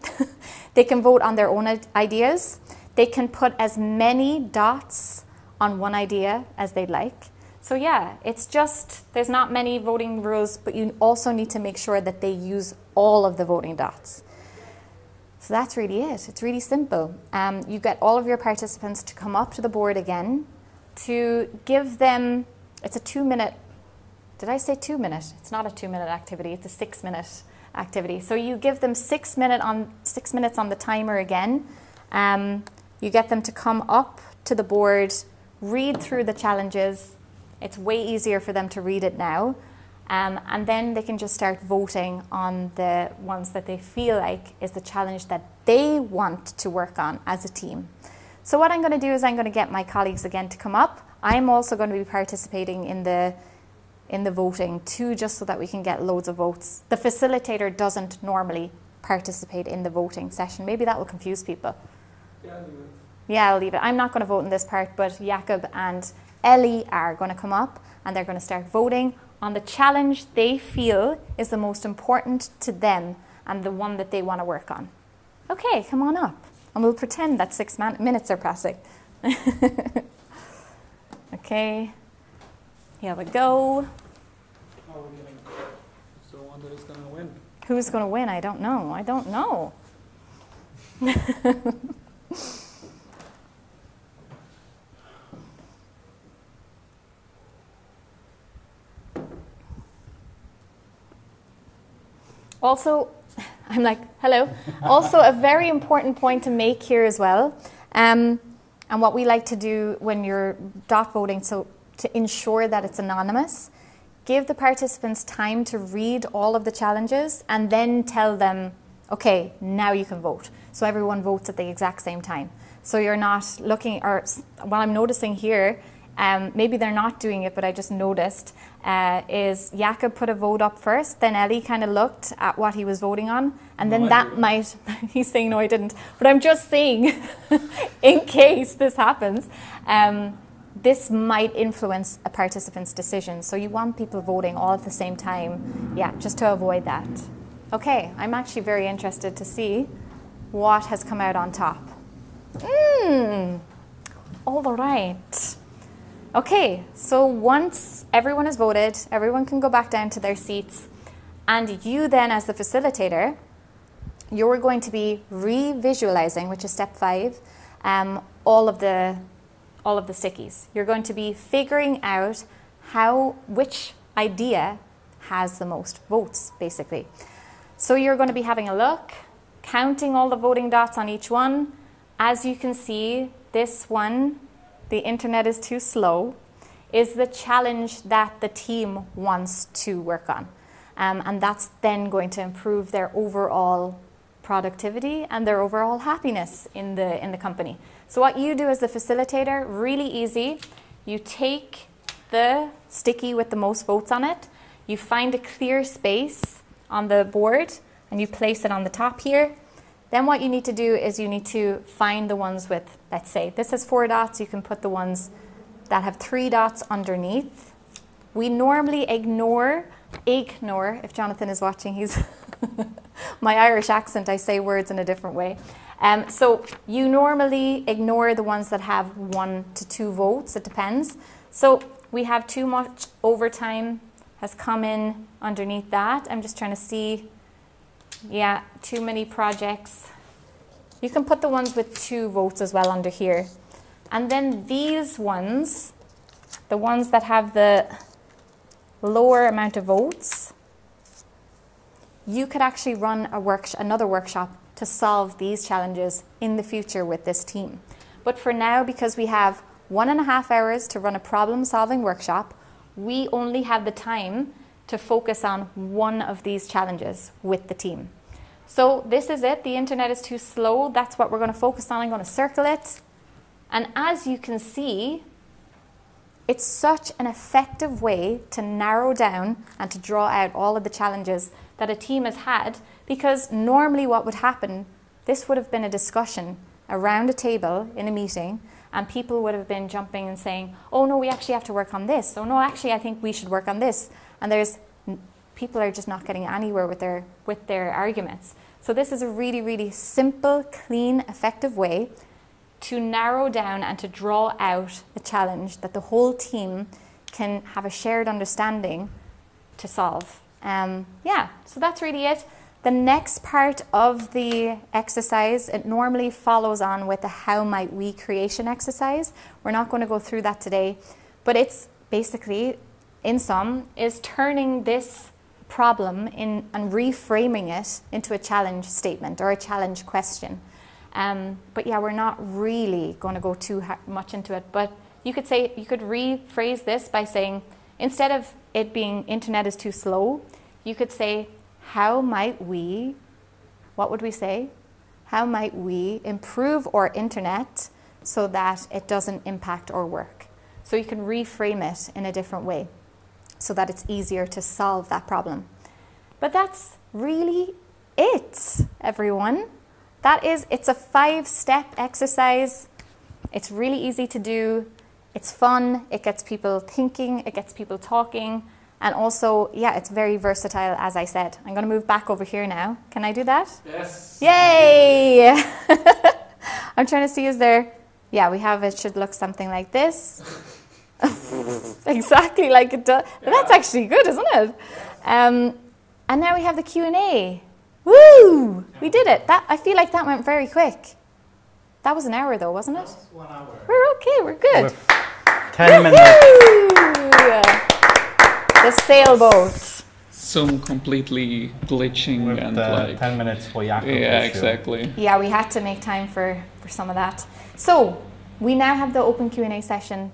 They can vote on their own ideas. They can put as many dots on one idea as they'd like. So yeah, it's just, there's not many voting rules, but you also need to make sure that they use all of the voting dots. So that's really it. It's really simple. Um, you get all of your participants to come up to the board again to give them, it's a two minute, did I say two minute? It's not a two minute activity, it's a six minute activity. So you give them six, minute on, six minutes on the timer again. Um, you get them to come up to the board, read through the challenges. It's way easier for them to read it now. Um, and then they can just start voting on the ones that they feel like is the challenge that they want to work on as a team. So what I'm going to do is I'm going to get my colleagues again to come up. I'm also going to be participating in the, in the voting too, just so that we can get loads of votes. The facilitator doesn't normally participate in the voting session. Maybe that will confuse people. Yeah, I'll leave it. Yeah, I'll leave it. I'm not going to vote in this part, but Jakob and Ellie are going to come up and they're going to start voting on the challenge they feel is the most important to them and the one that they want to work on. Okay, come on up and we'll pretend that six minutes are passing. Okay, here we go. How are we getting? So one that is going to win. Who's going to win? I don't know. I don't know. Also, I'm like, hello. Also, a very important point to make here as well, um, and what we like to do when you're dot voting, so to ensure that it's anonymous, give the participants time to read all of the challenges and then tell them, okay, now you can vote. So everyone votes at the exact same time. So you're not looking, or what I'm noticing here, Um, maybe they're not doing it, but I just noticed, uh, is Jakob put a vote up first, then Ellie kind of looked at what he was voting on, and no, then that might, he's saying no I didn't, but I'm just saying, in case this happens, um, this might influence a participant's decision, so you want people voting all at the same time, yeah, just to avoid that. Okay, I'm actually very interested to see what has come out on top. Mmm, all right. Okay, so once everyone has voted, everyone can go back down to their seats, and you then, as the facilitator, you're going to be re-visualizing, which is step five, um, all of the all of the stickies. You're going to be figuring out how which idea has the most votes, basically. So you're going to be having a look, counting all the voting dots on each one. As you can see, this one, the internet is too slow, is the challenge that the team wants to work on. Um, and that's then going to improve their overall productivity and their overall happiness in the, in the company. So what you do as the facilitator, really easy, you take the sticky with the most votes on it, you find a clear space on the board and you place it on the top here. Then what you need to do is you need to find the ones with, let's say, this has four dots, you can put the ones that have three dots underneath. We normally ignore, ignore, if Jonathan is watching, he's, my Irish accent, I say words in a different way. Um, so you normally ignore the ones that have one to two votes, it depends. So we have too much overtime has come in underneath that. I'm just trying to see. Yeah, too many projects. You can put the ones with two votes as well under here. And then these ones, the ones that have the lower amount of votes, you could actually run a workshop, another workshop to solve these challenges in the future with this team. But for now, because we have one and a half hours to run a problem-solving workshop, we only have the time to focus on one of these challenges with the team. So this is it, the internet is too slow, that's what we're going to focus on. I'm going to circle it, and as you can see, It's such an effective way to narrow down and to draw out all of the challenges that a team has had, because normally what would happen, this would have been a discussion around a table in a meeting, and people would have been jumping and saying, oh no, we actually have to work on this. Oh no, actually I think we should work on this. And there's, people are just not getting anywhere with their, with their arguments. So this is a really, really simple, clean, effective way to narrow down and to draw out the challenge that the whole team can have a shared understanding to solve. Um, yeah, so that's really it. The next part of the exercise, it normally follows on with the how might we creation exercise. We're not going to go through that today, but it's basically, in sum, is turning this problem in and reframing it into a challenge statement or a challenge question. Um, but yeah, we're not really going to go too much into it, but you could say, you could rephrase this by saying, instead of it being internet is too slow, you could say, how might we, what would we say? How might we improve our internet so that it doesn't impact our work? So you can reframe it in a different way so that it's easier to solve that problem. But that's really it, everyone. That is, it's a five-step exercise. It's really easy to do. It's fun. It gets people thinking. It gets people talking. And also, yeah, it's very versatile, as I said. I'm going to move back over here now. Can I do that? Yes. Yay! I'm trying to see, is there... Yeah, we have, it should look something like this. Exactly like it does. Yeah. That's actually good, isn't it? Um, and now we have the Q and A. Woo! We did it. That, I feel like that went very quick. That was an hour, though, wasn't it? That's one hour. We're okay. We're good. We're ten minutes. The sailboat. Zoom completely glitching with and like ten minutes for Jakob. Yeah, issue. Exactly. Yeah, we had to make time for for some of that. So we now have the open Q and A session.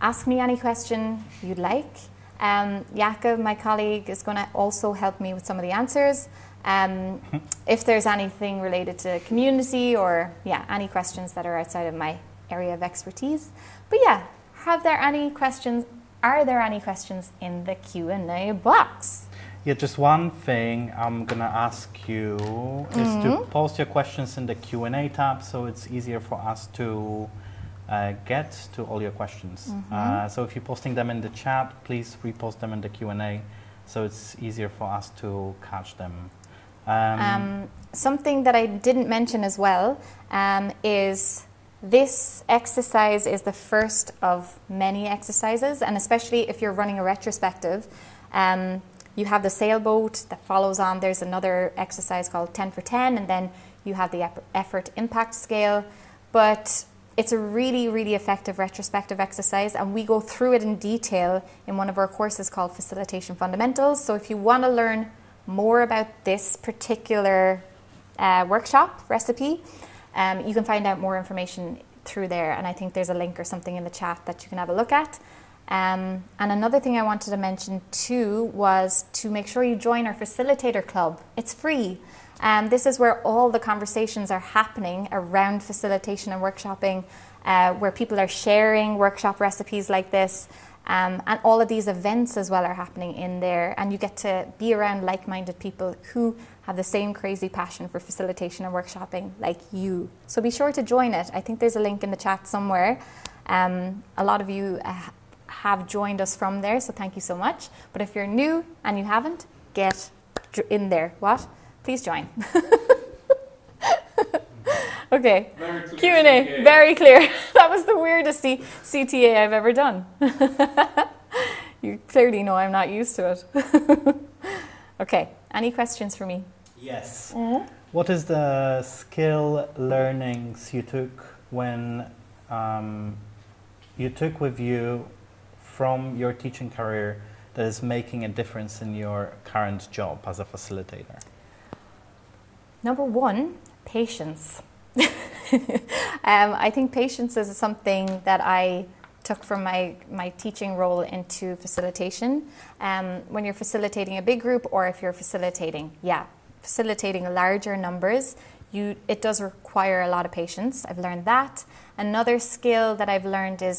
Ask me any question you'd like. Um, Jakob, my colleague, is going to also help me with some of the answers. Um, if there's anything related to community or yeah, any questions that are outside of my area of expertise. But yeah, have there any questions? Are there any questions in the Q and A box? Yeah, just one thing I'm going to ask you mm-hmm. is to post your questions in the Q and A tab so it's easier for us to uh, get to all your questions. Mm-hmm. uh, so if you're posting them in the chat, please repost them in the Q and A so it's easier for us to catch them. Um, um, something that I didn't mention as well um, is... This exercise is the first of many exercises, and especially if you're running a retrospective, um, you have the sailboat that follows on. There's another exercise called ten for ten, and then you have the effort impact scale. But it's a really, really effective retrospective exercise, and we go through it in detail in one of our courses called Facilitation Fundamentals. So if you want to learn more about this particular uh, workshop recipe, Um, you can find out more information through there, and I think there's a link or something in the chat that you can have a look at. Um, and another thing I wanted to mention too was to make sure you join our Facilitator Club. It's free. Um, this is where all the conversations are happening around facilitation and workshopping, uh, where people are sharing workshop recipes like this. Um, and all of these events as well are happening in there, and you get to be around like-minded people who have the same crazy passion for facilitation and workshopping like you. So be sure to join it. I think there's a link in the chat somewhere. Um, a lot of you uh, have joined us from there, so thank you so much. But if you're new and you haven't, get in there. What? Please join. Okay, Q and A, very clear. That was the weirdest C CTA I've ever done. You clearly know I'm not used to it. Okay, any questions for me? Yes. Mm-hmm. What is the skill learnings you took when um, you took with you from your teaching career that is making a difference in your current job as a facilitator? Number one, patience. um, I think patience is something that I took from my, my teaching role into facilitation. Um, when you're facilitating a big group, or if you're facilitating, yeah, facilitating larger numbers, you, it does require a lot of patience. I've learned that. Another skill that I've learned is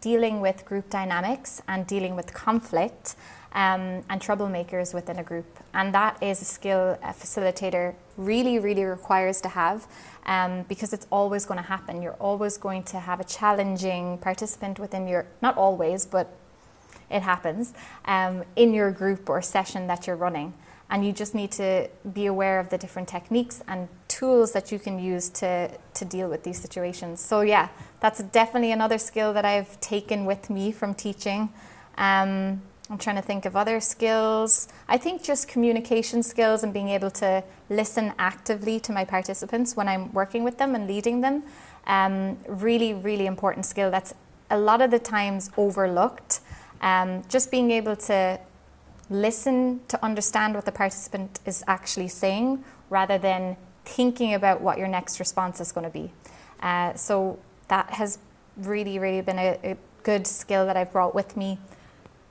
dealing with group dynamics and dealing with conflict um, and troublemakers within a group. And that is a skill a facilitator really, really requires to have um, because it's always going to happen. You're always going to have a challenging participant within your, not always, but it happens, um, in your group or session that you're running. And you just need to be aware of the different techniques and tools that you can use to, to deal with these situations. So yeah, that's definitely another skill that I've taken with me from teaching. Um, I'm trying to think of other skills. I think just communication skills and being able to listen actively to my participants when I'm working with them and leading them. Um, really, really important skill that's a lot of the times overlooked. Um, just being able to listen to understand what the participant is actually saying rather than thinking about what your next response is going to be. Uh, so that has really, really been a, a good skill that I've brought with me.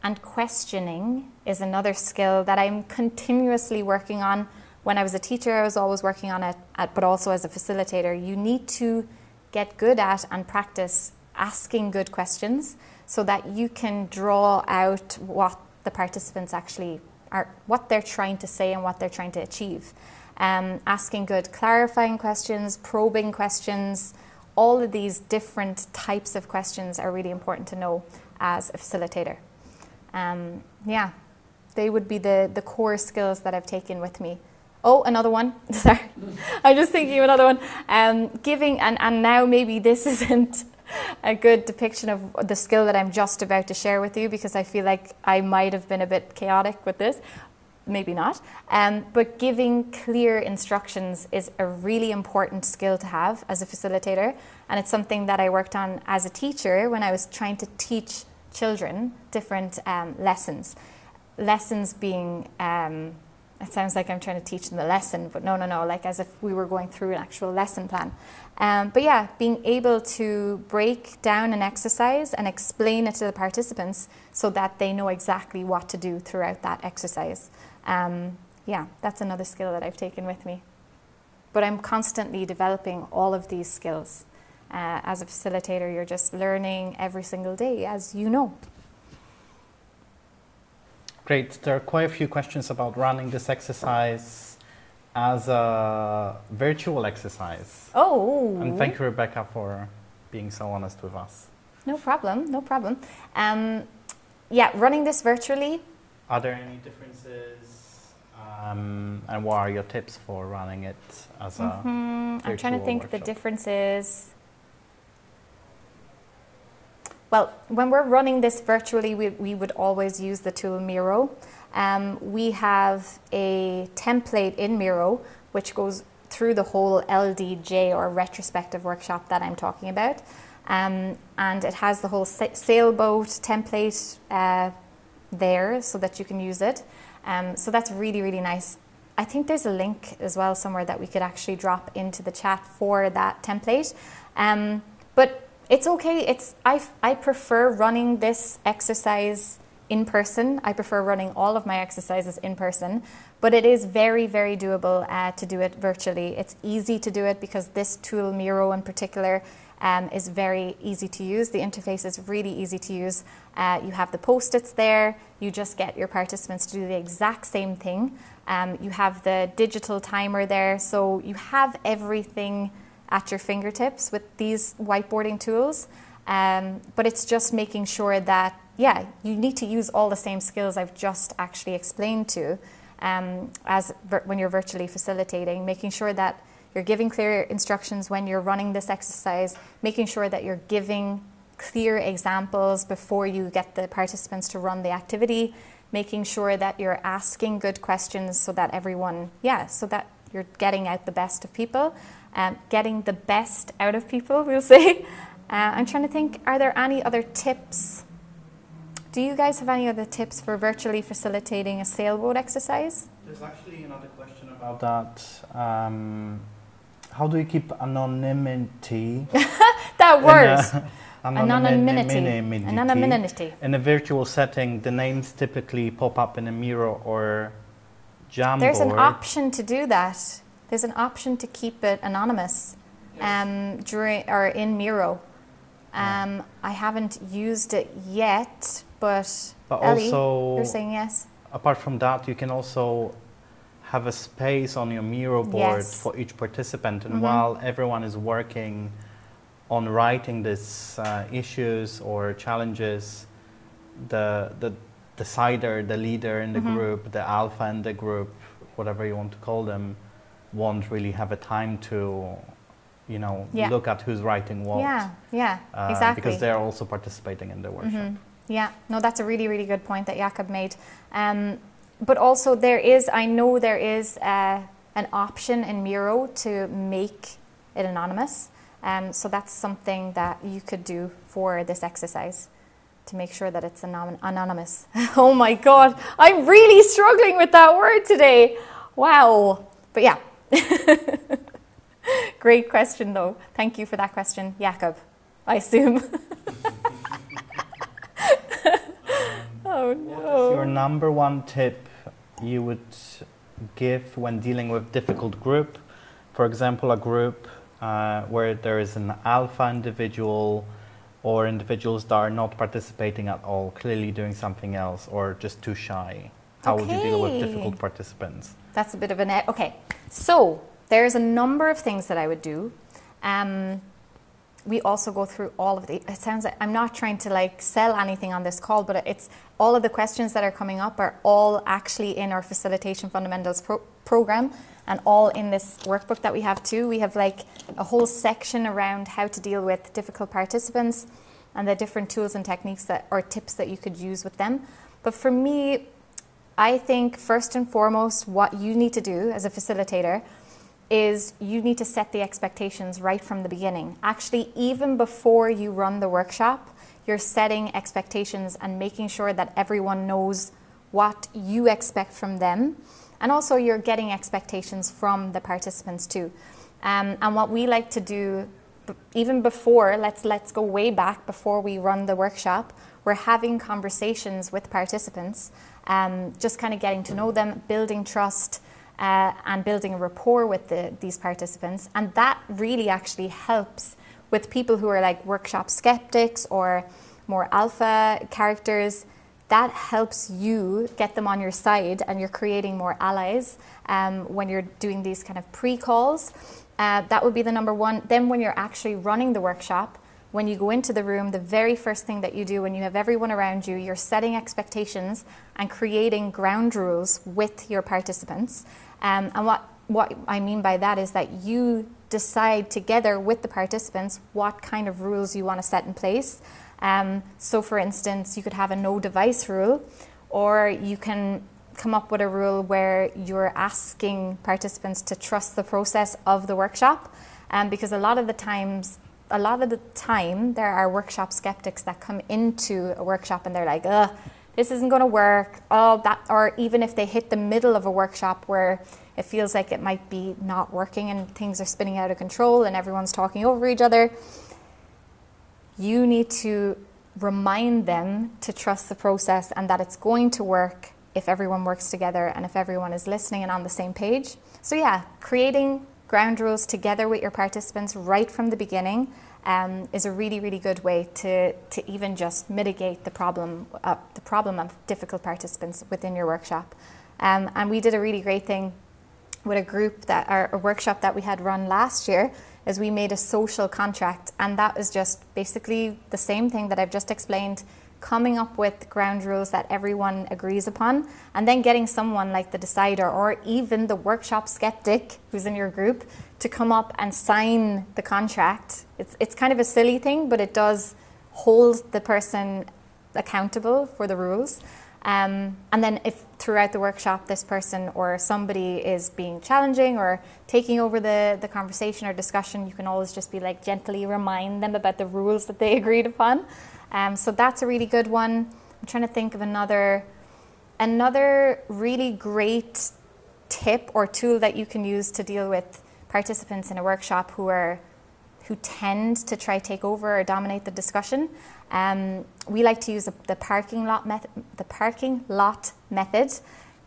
And questioning is another skill that I'm continuously working on. When I was a teacher, I was always working on it, at, but also as a facilitator. You need to get good at and practice asking good questions so that you can draw out what the participants actually are, what they're trying to say and what they're trying to achieve. Um, asking good clarifying questions, probing questions, all of these different types of questions are really important to know as a facilitator. Um, yeah, they would be the, the core skills that I've taken with me. Oh, another one, sorry, I'm just thinking of another one. Um, giving, and, and now maybe this isn't a good depiction of the skill that I'm just about to share with you, because I feel like I might have been a bit chaotic with this, maybe not, um, but giving clear instructions is a really important skill to have as a facilitator, and it's something that I worked on as a teacher when I was trying to teach children different um, lessons. Lessons being, um, it sounds like I'm trying to teach them the lesson, but no, no, no, like as if we were going through an actual lesson plan. Um, but yeah, being able to break down an exercise and explain it to the participants so that they know exactly what to do throughout that exercise. Um, yeah, that's another skill that I've taken with me. But I'm constantly developing all of these skills. Uh, as a facilitator, you're just learning every single day, as you know. Great. There are quite a few questions about running this exercise as a virtual exercise. Oh. And thank you, Rebecca, for being so honest with us. No problem. No problem. Um, yeah, running this virtually. Are there any differences? Um, and what are your tips for running it as mm-hmm. a virtual I'm trying to think workshop? The differences. Well, when we're running this virtually, we, we would always use the tool Miro. Um, we have a template in Miro, which goes through the whole L D J or retrospective workshop that I'm talking about. Um, and it has the whole sa sailboat template uh, there so that you can use it. Um, so that's really, really nice. I think there's a link as well somewhere that we could actually drop into the chat for that template. Um, but It's okay, it's, I, I prefer running this exercise in person. I prefer running all of my exercises in person, but it is very, very doable uh, to do it virtually. It's easy to do it because this tool, Miro in particular, um, is very easy to use. The interface is really easy to use. Uh, you have the post-its there, you just get your participants to do the exact same thing. Um, you have the digital timer there, so you have everything at your fingertips with these whiteboarding tools, um, but it's just making sure that, yeah, you need to use all the same skills I've just actually explained to um, as when you're virtually facilitating, making sure that you're giving clear instructions when you're running this exercise, making sure that you're giving clear examples before you get the participants to run the activity, making sure that you're asking good questions so that everyone, yeah, so that you're getting out the best of people. Um, getting the best out of people, we'll say. Uh, I'm trying to think, are there any other tips? Do you guys have any other tips for virtually facilitating a sailboat exercise? There's actually another question about that. Um, how do you keep anonymity? That works. Anonymity. Anonymity. Anonymity. In a virtual setting, the names typically pop up in a mirror or Jamboard. There's an option to do that. There's an option to keep it anonymous um, during or in Miro. Um, I haven't used it yet, but, but Ellie, also, you're saying yes? Apart from that, you can also have a space on your Miro board yes. for each participant. And mm-hmm. while everyone is working on writing these uh, issues or challenges, the, the decider, the leader in the mm-hmm. group, the alpha in the group, whatever you want to call them, won't really have a time to, you know, yeah. look at who's writing what. Yeah, yeah, uh, exactly. Because they're also participating in the workshop. Mm-hmm. Yeah, no, that's a really, really good point that Jakob made. Um, but also there is, I know there is uh, an option in Miro to make it anonymous. Um, so that's something that you could do for this exercise to make sure that it's anon anonymous. Oh my God, I'm really struggling with that word today. Wow, but yeah. Great question though. Thank you for that question, Jakob, I assume. Oh, no. What is your number one tip you would give when dealing with difficult group? For example, a group uh, where there is an alpha individual or individuals that are not participating at all, clearly doing something else or just too shy. How okay. would you deal with difficult participants? That's a bit of an... Okay, so there's a number of things that I would do. Um, We also go through all of the, it sounds like, I'm not trying to like sell anything on this call, but it's all of the questions that are coming up are all actually in our Facilitation Fundamentals pro program and all in this workbook that we have too. We have like a whole section around how to deal with difficult participants and the different tools and techniques that or tips that you could use with them. But for me, I think first and foremost, what you need to do as a facilitator is you need to set the expectations right from the beginning. Actually, even before you run the workshop, you're setting expectations and making sure that everyone knows what you expect from them. And also you're getting expectations from the participants too. Um, and what we like to do, even before, let's, let's go way back before we run the workshop, we're having conversations with participants, um, just kind of getting to know them, building trust, Uh, and building a rapport with the, these participants. And that really actually helps with people who are like workshop skeptics or more alpha characters. That helps you get them on your side, and you're creating more allies um, when you're doing these kind of pre-calls. Uh, that would be the number one. Then when you're actually running the workshop, when you go into the room, the very first thing that you do when you have everyone around you, you're setting expectations and creating ground rules with your participants. Um, and what, what I mean by that is that you decide together with the participants what kind of rules you want to set in place. Um, so for instance, you could have a no device rule, or you can come up with a rule where you're asking participants to trust the process of the workshop. Um, because a lot of the times, A lot of the time, there are workshop skeptics that come into a workshop and they're like, ugh, this isn't going to work. Oh, that, or even if they hit the middle of a workshop where it feels like it might be not working and things are spinning out of control and everyone's talking over each other, you need to remind them to trust the process and that it's going to work if everyone works together and if everyone is listening and on the same page. So yeah, creating ground rules together with your participants right from the beginning um, is a really, really good way to, to even just mitigate the problem, uh, the problem of difficult participants within your workshop. Um, and we did a really great thing with a group that, or a workshop that we had run last year, is we made a social contract. And that was just basically the same thing that I've just explained, coming up with ground rules that everyone agrees upon, and then getting someone like the decider or even the workshop skeptic who's in your group to come up and sign the contract. It's, it's kind of a silly thing, but it does hold the person accountable for the rules. Um, and then if throughout the workshop this person or somebody is being challenging or taking over the, the conversation or discussion, you can always just be like gently remind them about the rules that they agreed upon. Um, so that's a really good one. I'm trying to think of another, another really great tip or tool that you can use to deal with participants in a workshop who are, who tend to try take over or dominate the discussion. Um, we like to use a, the parking lot method. The parking lot method,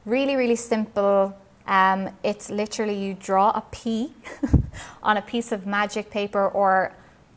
really, really simple. Um, it's literally you draw a P on a piece of magic paper or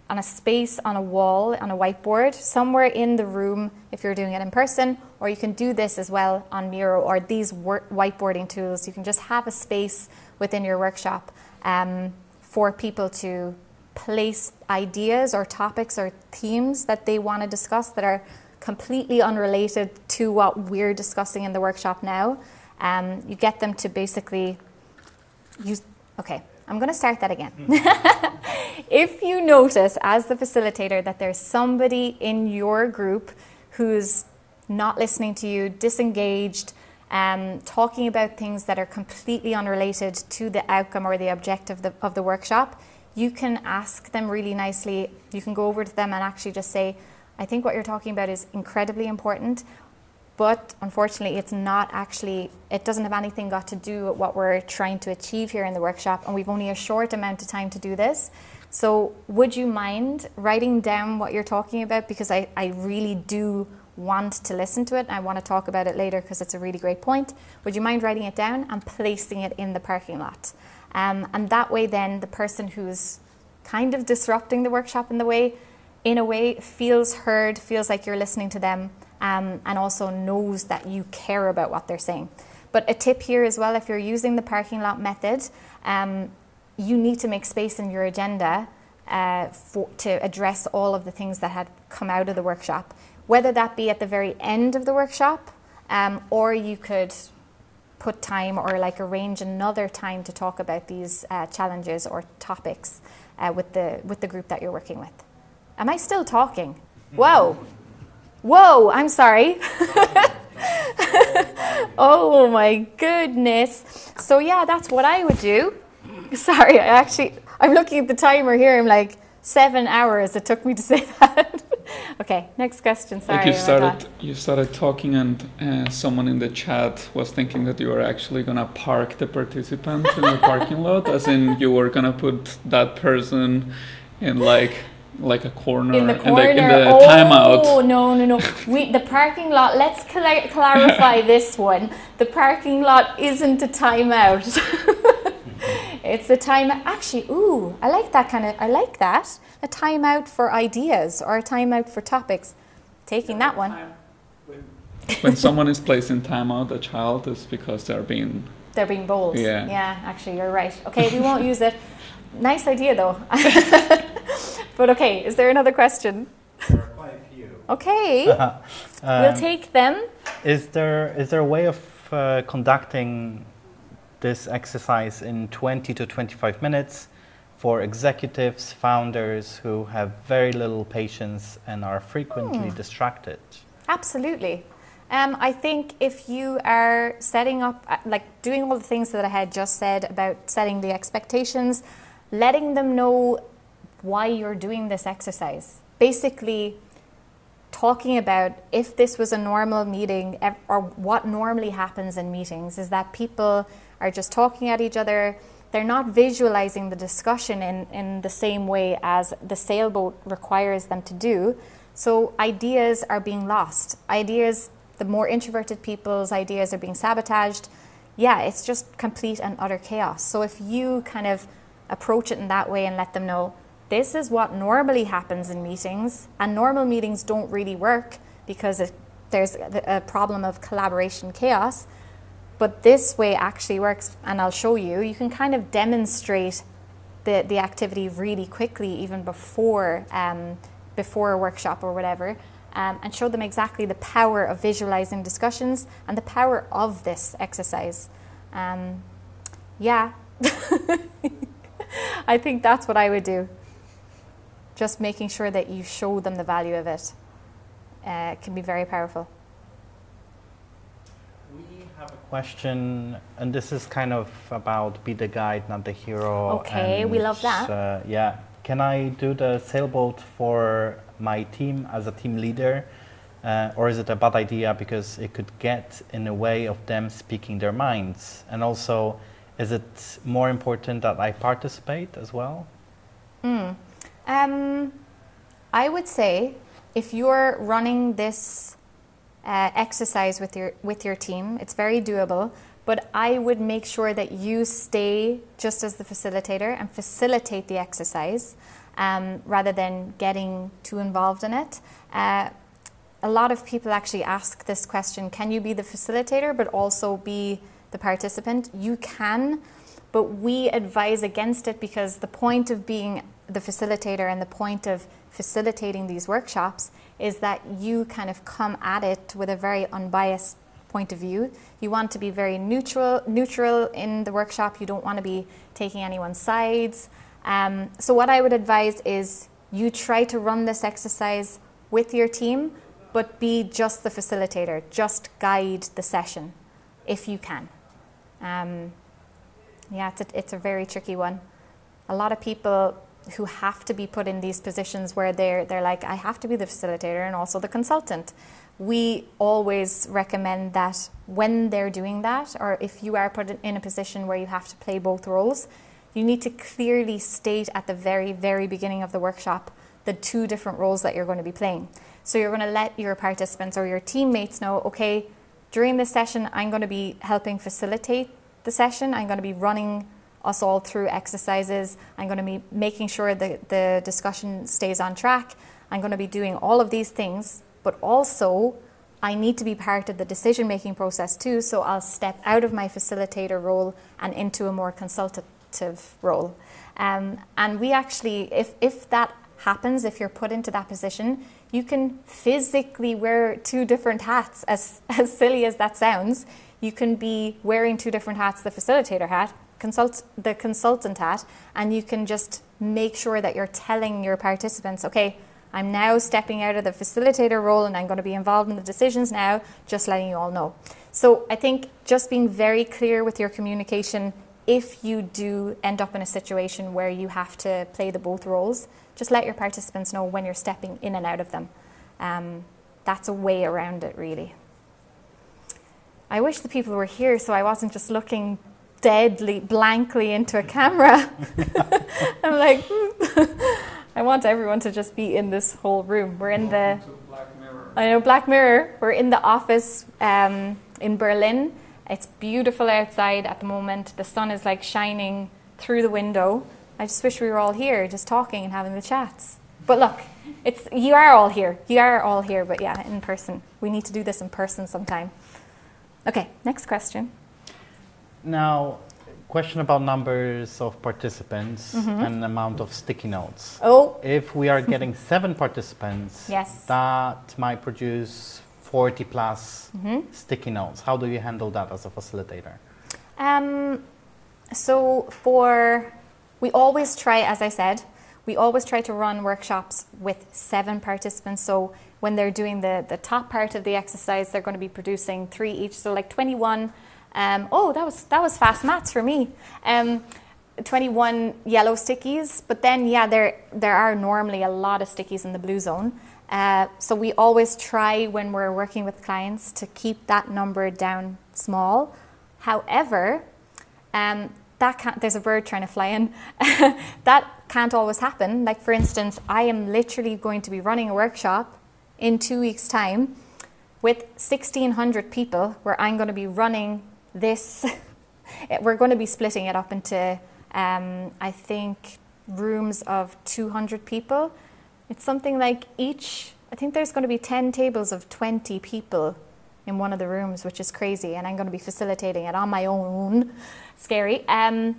on a space, on a wall, on a whiteboard, somewhere in the room if you're doing it in person, or you can do this as well on Miro or these work whiteboarding tools. You can just have a space within your workshop um, for people to place ideas or topics or themes that they want to discuss that are completely unrelated to what we're discussing in the workshop now. Um, you get them to basically use, okay, I'm going to start that again. If you notice as the facilitator that there's somebody in your group who's not listening to you, disengaged, um, talking about things that are completely unrelated to the outcome or the objective of the, of the workshop, you can ask them really nicely. You can go over to them and actually just say, I think what you're talking about is incredibly important, but unfortunately it's not actually, it doesn't have anything got to do with what we're trying to achieve here in the workshop, and we've only a short amount of time to do this. So would you mind writing down what you're talking about, because I, I really do want to listen to it and I want to talk about it later because it's a really great point. Would you mind writing it down and placing it in the parking lot? Um, and that way then the person who's kind of disrupting the workshop in the way, in a way feels heard, feels like you're listening to them, Um, and also knows that you care about what they're saying. But a tip here as well, if you're using the parking lot method, um, you need to make space in your agenda uh, for, to address all of the things that had come out of the workshop, whether that be at the very end of the workshop, um, or you could put time or like arrange another time to talk about these uh, challenges or topics uh, with the with the group that you're working with. Am I still talking? Whoa. Whoa, I'm sorry. Oh my goodness. So yeah, that's what I would do. Sorry, I actually, I'm looking at the timer here. I'm like, seven hours it took me to say that. Okay, next question, sorry. Like you, started, you started talking and uh, someone in the chat was thinking that you were actually going to park the participant in the parking lot, as in you were going to put that person in like... like a corner, in the corner. And like in the oh, timeout. Oh no no no! We the parking lot. Let's clar clarify this one. The parking lot isn't a timeout. It's a time. Actually, ooh, I like that kind of. I like that a timeout for ideas or a timeout for topics. Taking that one. When someone is placed in timeout, a child is because they're being they're being bold. Yeah. Yeah. Actually, you're right. Okay, we won't use it. Nice idea though. But okay, is there another question? There are quite a few. Okay, um, we'll take them. Is there is there a way of uh, conducting this exercise in twenty to twenty-five minutes for executives, founders who have very little patience and are frequently hmm. distracted? Absolutely. Um, I think if you are setting up, like doing all the things that I had just said about setting the expectations, letting them know why you're doing this exercise. Basically talking about if this was a normal meeting or what normally happens in meetings is that people are just talking at each other. They're not visualizing the discussion in, in the same way as the sailboat requires them to do. So ideas are being lost. Ideas, the more introverted people's ideas are being sabotaged. Yeah, it's just complete and utter chaos. So if you kind of approach it in that way and let them know, this is what normally happens in meetings, and normal meetings don't really work because it, there's a problem of collaboration chaos, but this way actually works, and I'll show you. You can kind of demonstrate the, the activity really quickly, even before, um, before a workshop or whatever, um, and show them exactly the power of visualizing discussions and the power of this exercise. Um, yeah, I think that's what I would do. Just making sure that you show them the value of it uh, can be very powerful. We have a question, and this is kind of about be the guide, not the hero. Okay, and, we love that. Uh, yeah. Can I do the sailboat for my team as a team leader? Uh, or is it a bad idea because it could get in the way of them speaking their minds? And also, is it more important that I participate as well? Mm. Um, I would say if you're running this uh, exercise with your with your team, it's very doable, but I would make sure that you stay just as the facilitator and facilitate the exercise um, rather than getting too involved in it. Uh, a lot of people actually ask this question, can you be the facilitator but also be the participant? You can, but we advise against it, because the point of being the facilitator and the point of facilitating these workshops is that you kind of come at it with a very unbiased point of view. You want to be very neutral, neutral in the workshop. You don't want to be taking anyone's sides. Um, so what I would advise is you try to run this exercise with your team, but be just the facilitator, just guide the session if you can. Um, yeah, it's a, it's a very tricky one. A lot of people who have to be put in these positions where they're, they're like, I have to be the facilitator and also the consultant. We always recommend that when they're doing that, or if you are put in a position where you have to play both roles, you need to clearly state at the very, very beginning of the workshop the two different roles that you're going to be playing. So you're going to let your participants or your teammates know, okay, during this session, I'm going to be helping facilitate the session. I'm going to be running us all through exercises. I'm going to be making sure that the discussion stays on track. I'm going to be doing all of these things, but also I need to be part of the decision-making process too, so I'll step out of my facilitator role and into a more consultative role. Um, and we actually, if, if that happens, if you're put into that position, you can physically wear two different hats, as, as silly as that sounds. You can be wearing two different hats, the facilitator hat, Consult, the consultant hat, and you can just make sure that you're telling your participants, okay, I'm now stepping out of the facilitator role and I'm going to be involved in the decisions now, just letting you all know. So I think just being very clear with your communication, if you do end up in a situation where you have to play the both roles, just let your participants know when you're stepping in and out of them. Um, that's a way around it, really. I wish the people were here so I wasn't just looking deadly blankly into a camera. I'm like, mm. I want everyone to just be in this whole room. We're in the Black Mirror. I know, Black Mirror. We're in the office um, in Berlin. It's beautiful outside at the moment. The sun is like shining through the window. I just wish we were all here just talking and having the chats. But look, it's, you are all here. You are all here, but yeah, in person. We need to do this in person sometime. Okay, next question. Now, question about numbers of participants mm-hmm. and amount of sticky notes. Oh. If we are getting seven participants, yes. that might produce forty plus mm-hmm. sticky notes. How do you handle that as a facilitator? Um, so for, we always try, as I said, we always try to run workshops with seven participants. So when they're doing the, the top part of the exercise, they're going to be producing three each, so like twenty-one. Um, oh, that was that was fast maths for me. Um, twenty-one yellow stickies, but then yeah, there there are normally a lot of stickies in the blue zone. Uh, so we always try when we're working with clients to keep that number down small. However, um, that can't, there's a bird trying to fly in. That can't always happen. Like for instance, I am literally going to be running a workshop in two weeks' time with sixteen hundred people, where I'm going to be running this, we're going to be splitting it up into, um, I think, rooms of two hundred people. It's something like each, I think there's going to be ten tables of twenty people in one of the rooms, which is crazy, and I'm going to be facilitating it on my own. Scary. Um,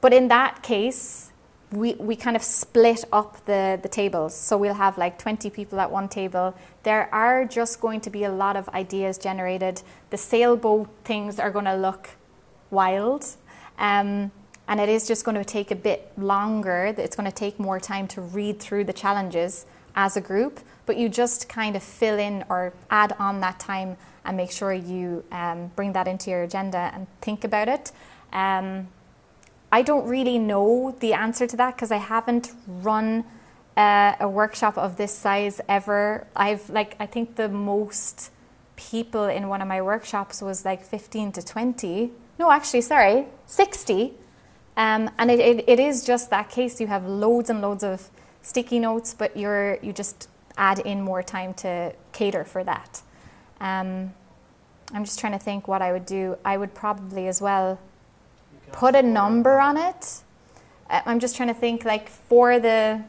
but in that case, we, we kind of split up the, the tables. So we'll have like twenty people at one table. There are just going to be a lot of ideas generated. The sailboat things are going to look wild. Um, and it is just going to take a bit longer. It's going to take more time to read through the challenges as a group. But you just kind of fill in or add on that time and make sure you um, bring that into your agenda and think about it. Um, I don't really know the answer to that because I haven't run uh, a workshop of this size ever. I've like, I think the most people in one of my workshops was like fifteen to twenty. No, actually, sorry, sixty. Um, and it, it, it is just that case. You have loads and loads of sticky notes, but you're, you just add in more time to cater for that. Um, I'm just trying to think what I would do. I would probably as well put a number on it. I'm just trying to think, like, for the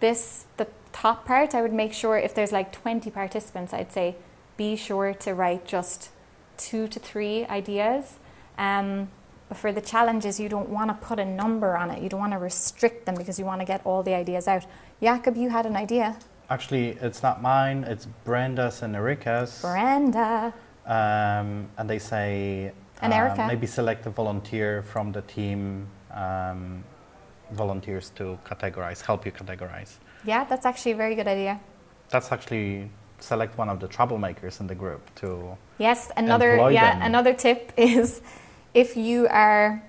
this, the top part, I would make sure if there's like twenty participants, I'd say be sure to write just two to three ideas. Um, but for the challenges, you don't want to put a number on it. You don't want to restrict them because you want to get all the ideas out. Jakob, you had an idea. Actually, it's not mine. It's Brenda's and Erica's. Brenda. Um, and they say, and Erica. Um, maybe select a volunteer from the team, um, volunteers to categorize, help you categorize. Yeah, that's actually a very good idea. That's actually, select one of the troublemakers in the group to yes, another yeah, them. Another tip is if you are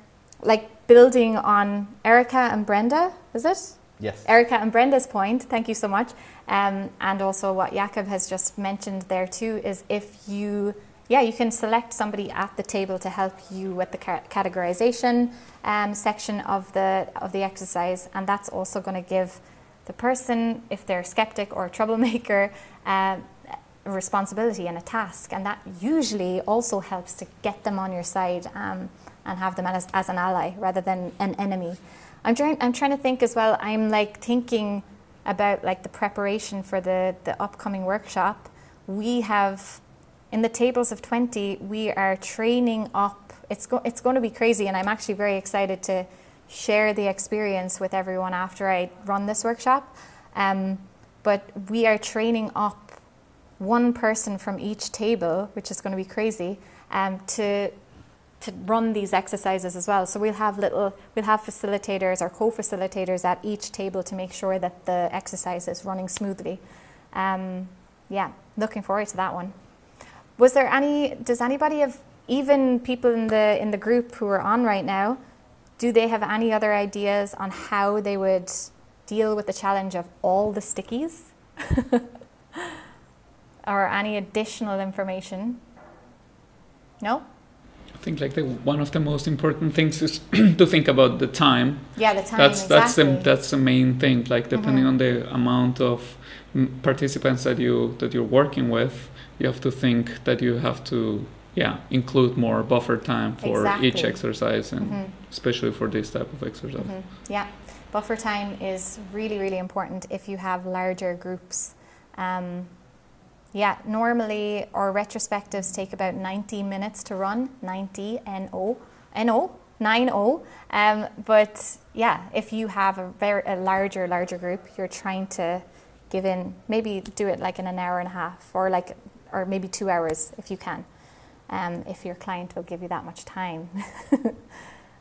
like building on Erica and Brenda, is it? Yes. Erica and Brenda's point, thank you so much. Um, and also what Jakob has just mentioned there too is if you, yeah, you can select somebody at the table to help you with the categorization um, section of the, of the exercise. And that's also going to give the person, if they're a skeptic or a troublemaker, uh, a responsibility and a task. And that usually also helps to get them on your side um, and have them as, as an ally rather than an enemy. I'm trying, I'm trying to think as well, I'm like thinking about like the preparation for the, the upcoming workshop. We have, in the tables of twenty, we are training up. It's, go, it's going to be crazy, and I'm actually very excited to share the experience with everyone after I run this workshop. Um, but we are training up one person from each table, which is going to be crazy, um, to to run these exercises as well. So we'll have little, we'll have facilitators or co-facilitators at each table to make sure that the exercise is running smoothly. Um, yeah, looking forward to that one. Was there any, does anybody have, even people in the, in the group who are on right now, do they have any other ideas on how they would deal with the challenge of all the stickies? Or any additional information? No? I think like the, one of the most important things is to think about the time. Yeah, the time, that's, exactly. That's the, that's the main thing, like depending mm-hmm. on the amount of participants that, you, that you're working with, you have to think that you have to yeah, include more buffer time for exactly. each exercise, and mm-hmm. especially for this type of exercise. Mm-hmm. Yeah, buffer time is really, really important if you have larger groups. Um, Yeah, normally our retrospectives take about ninety minutes to run, ninety, N O, N O, nine zero. Um, but yeah, if you have a, very, a larger, larger group, you're trying to give in, maybe do it like in an hour and a half or like, or maybe two hours if you can, um, if your client will give you that much time.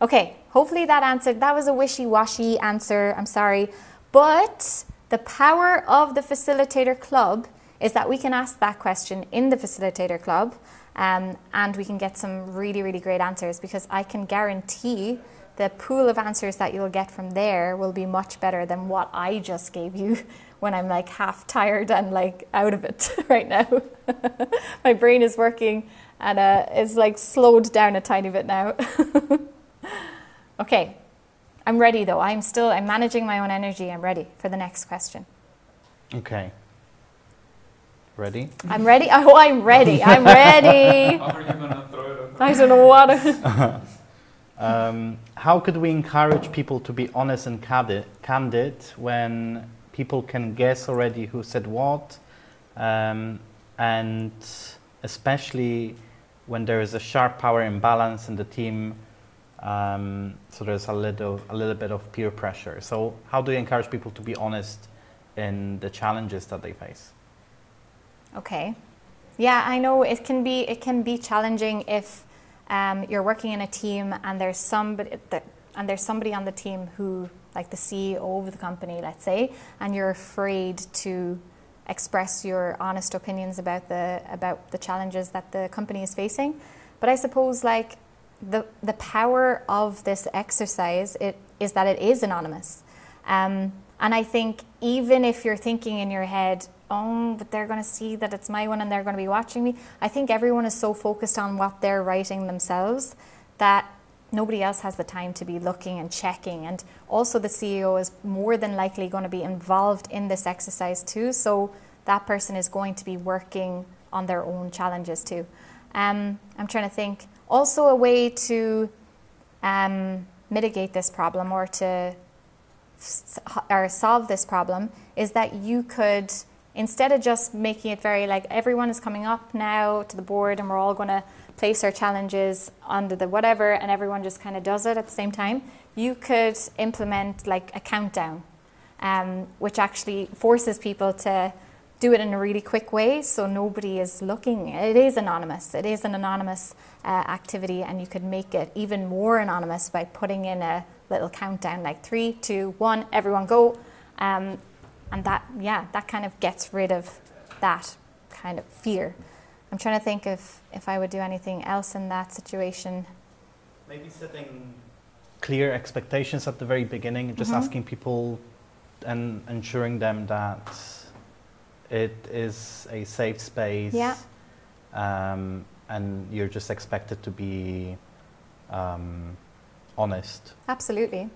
Okay, hopefully that answered, that was a wishy-washy answer, I'm sorry. But the power of the Facilitator Club is that we can ask that question in the Facilitator Club, um, and we can get some really, really great answers, because I can guarantee the pool of answers that you'll get from there will be much better than what I just gave you when I'm like half tired and like out of it right now. My brain is working and uh, it's like slowed down a tiny bit now. Okay, I'm ready though. I'm still, I'm managing my own energy. I'm ready for the next question. Okay. Ready? I'm ready. Oh, I'm ready. I'm ready. How are you gonna throw it over? I don't know what. um, how could we encourage people to be honest and candid when people can guess already who said what, um, and especially when there is a sharp power imbalance in the team, um, so there's a little, a little bit of peer pressure. So how do you encourage people to be honest in the challenges that they face? Okay. Yeah, I know it can be, it can be challenging if um, you're working in a team and there's somebody that, and there's somebody on the team who, like the C E O of the company, let's say, and you're afraid to express your honest opinions about the about the challenges that the company is facing. But I suppose like the the power of this exercise it is that it is anonymous, um, and I think even if you're thinking in your head, oh, but they're going to see that it's my one and they're going to be watching me. I think everyone is so focused on what they're writing themselves that nobody else has the time to be looking and checking. And also the C E O is more than likely going to be involved in this exercise too. So that person is going to be working on their own challenges too. Um, I'm trying to think also a way to um, mitigate this problem or to or solve this problem is that you could, instead of just making it very like everyone is coming up now to the board and we're all going to place our challenges under the whatever and everyone just kind of does it at the same time, you could implement like a countdown, um, which actually forces people to do it in a really quick way so nobody is looking. It is anonymous. It is an anonymous uh, activity, and you could make it even more anonymous by putting in a little countdown like three, two, one, everyone go. Um, and that, yeah, that kind of gets rid of that kind of fear. I'm trying to think if, if I would do anything else in that situation. Maybe setting clear expectations at the very beginning, just mm-hmm. asking people and ensuring them that it is a safe space, yeah. um, and you're just expected to be um, honest. Absolutely.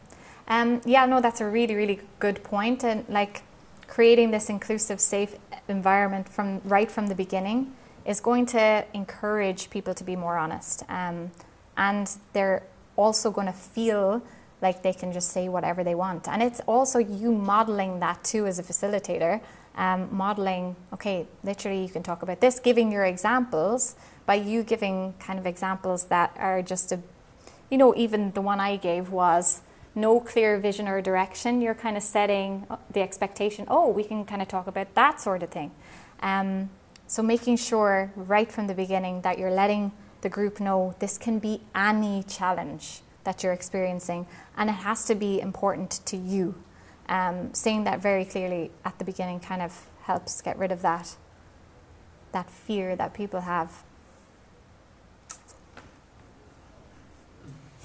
Um, yeah, no, that's a really, really good point. And like creating this inclusive, safe environment from right from the beginning is going to encourage people to be more honest. Um, and they're also going to feel like they can just say whatever they want. And it's also you modeling that too as a facilitator. Um, modeling, okay, literally you can talk about this, giving your examples, by you giving kind of examples that are just a, you know, even the one I gave was no clear vision or direction. You're kind of setting the expectation, oh, we can kind of talk about that sort of thing. Um, so making sure right from the beginning that you're letting the group know this can be any challenge that you're experiencing, and it has to be important to you. Um, saying that very clearly at the beginning kind of helps get rid of that, that fear that people have.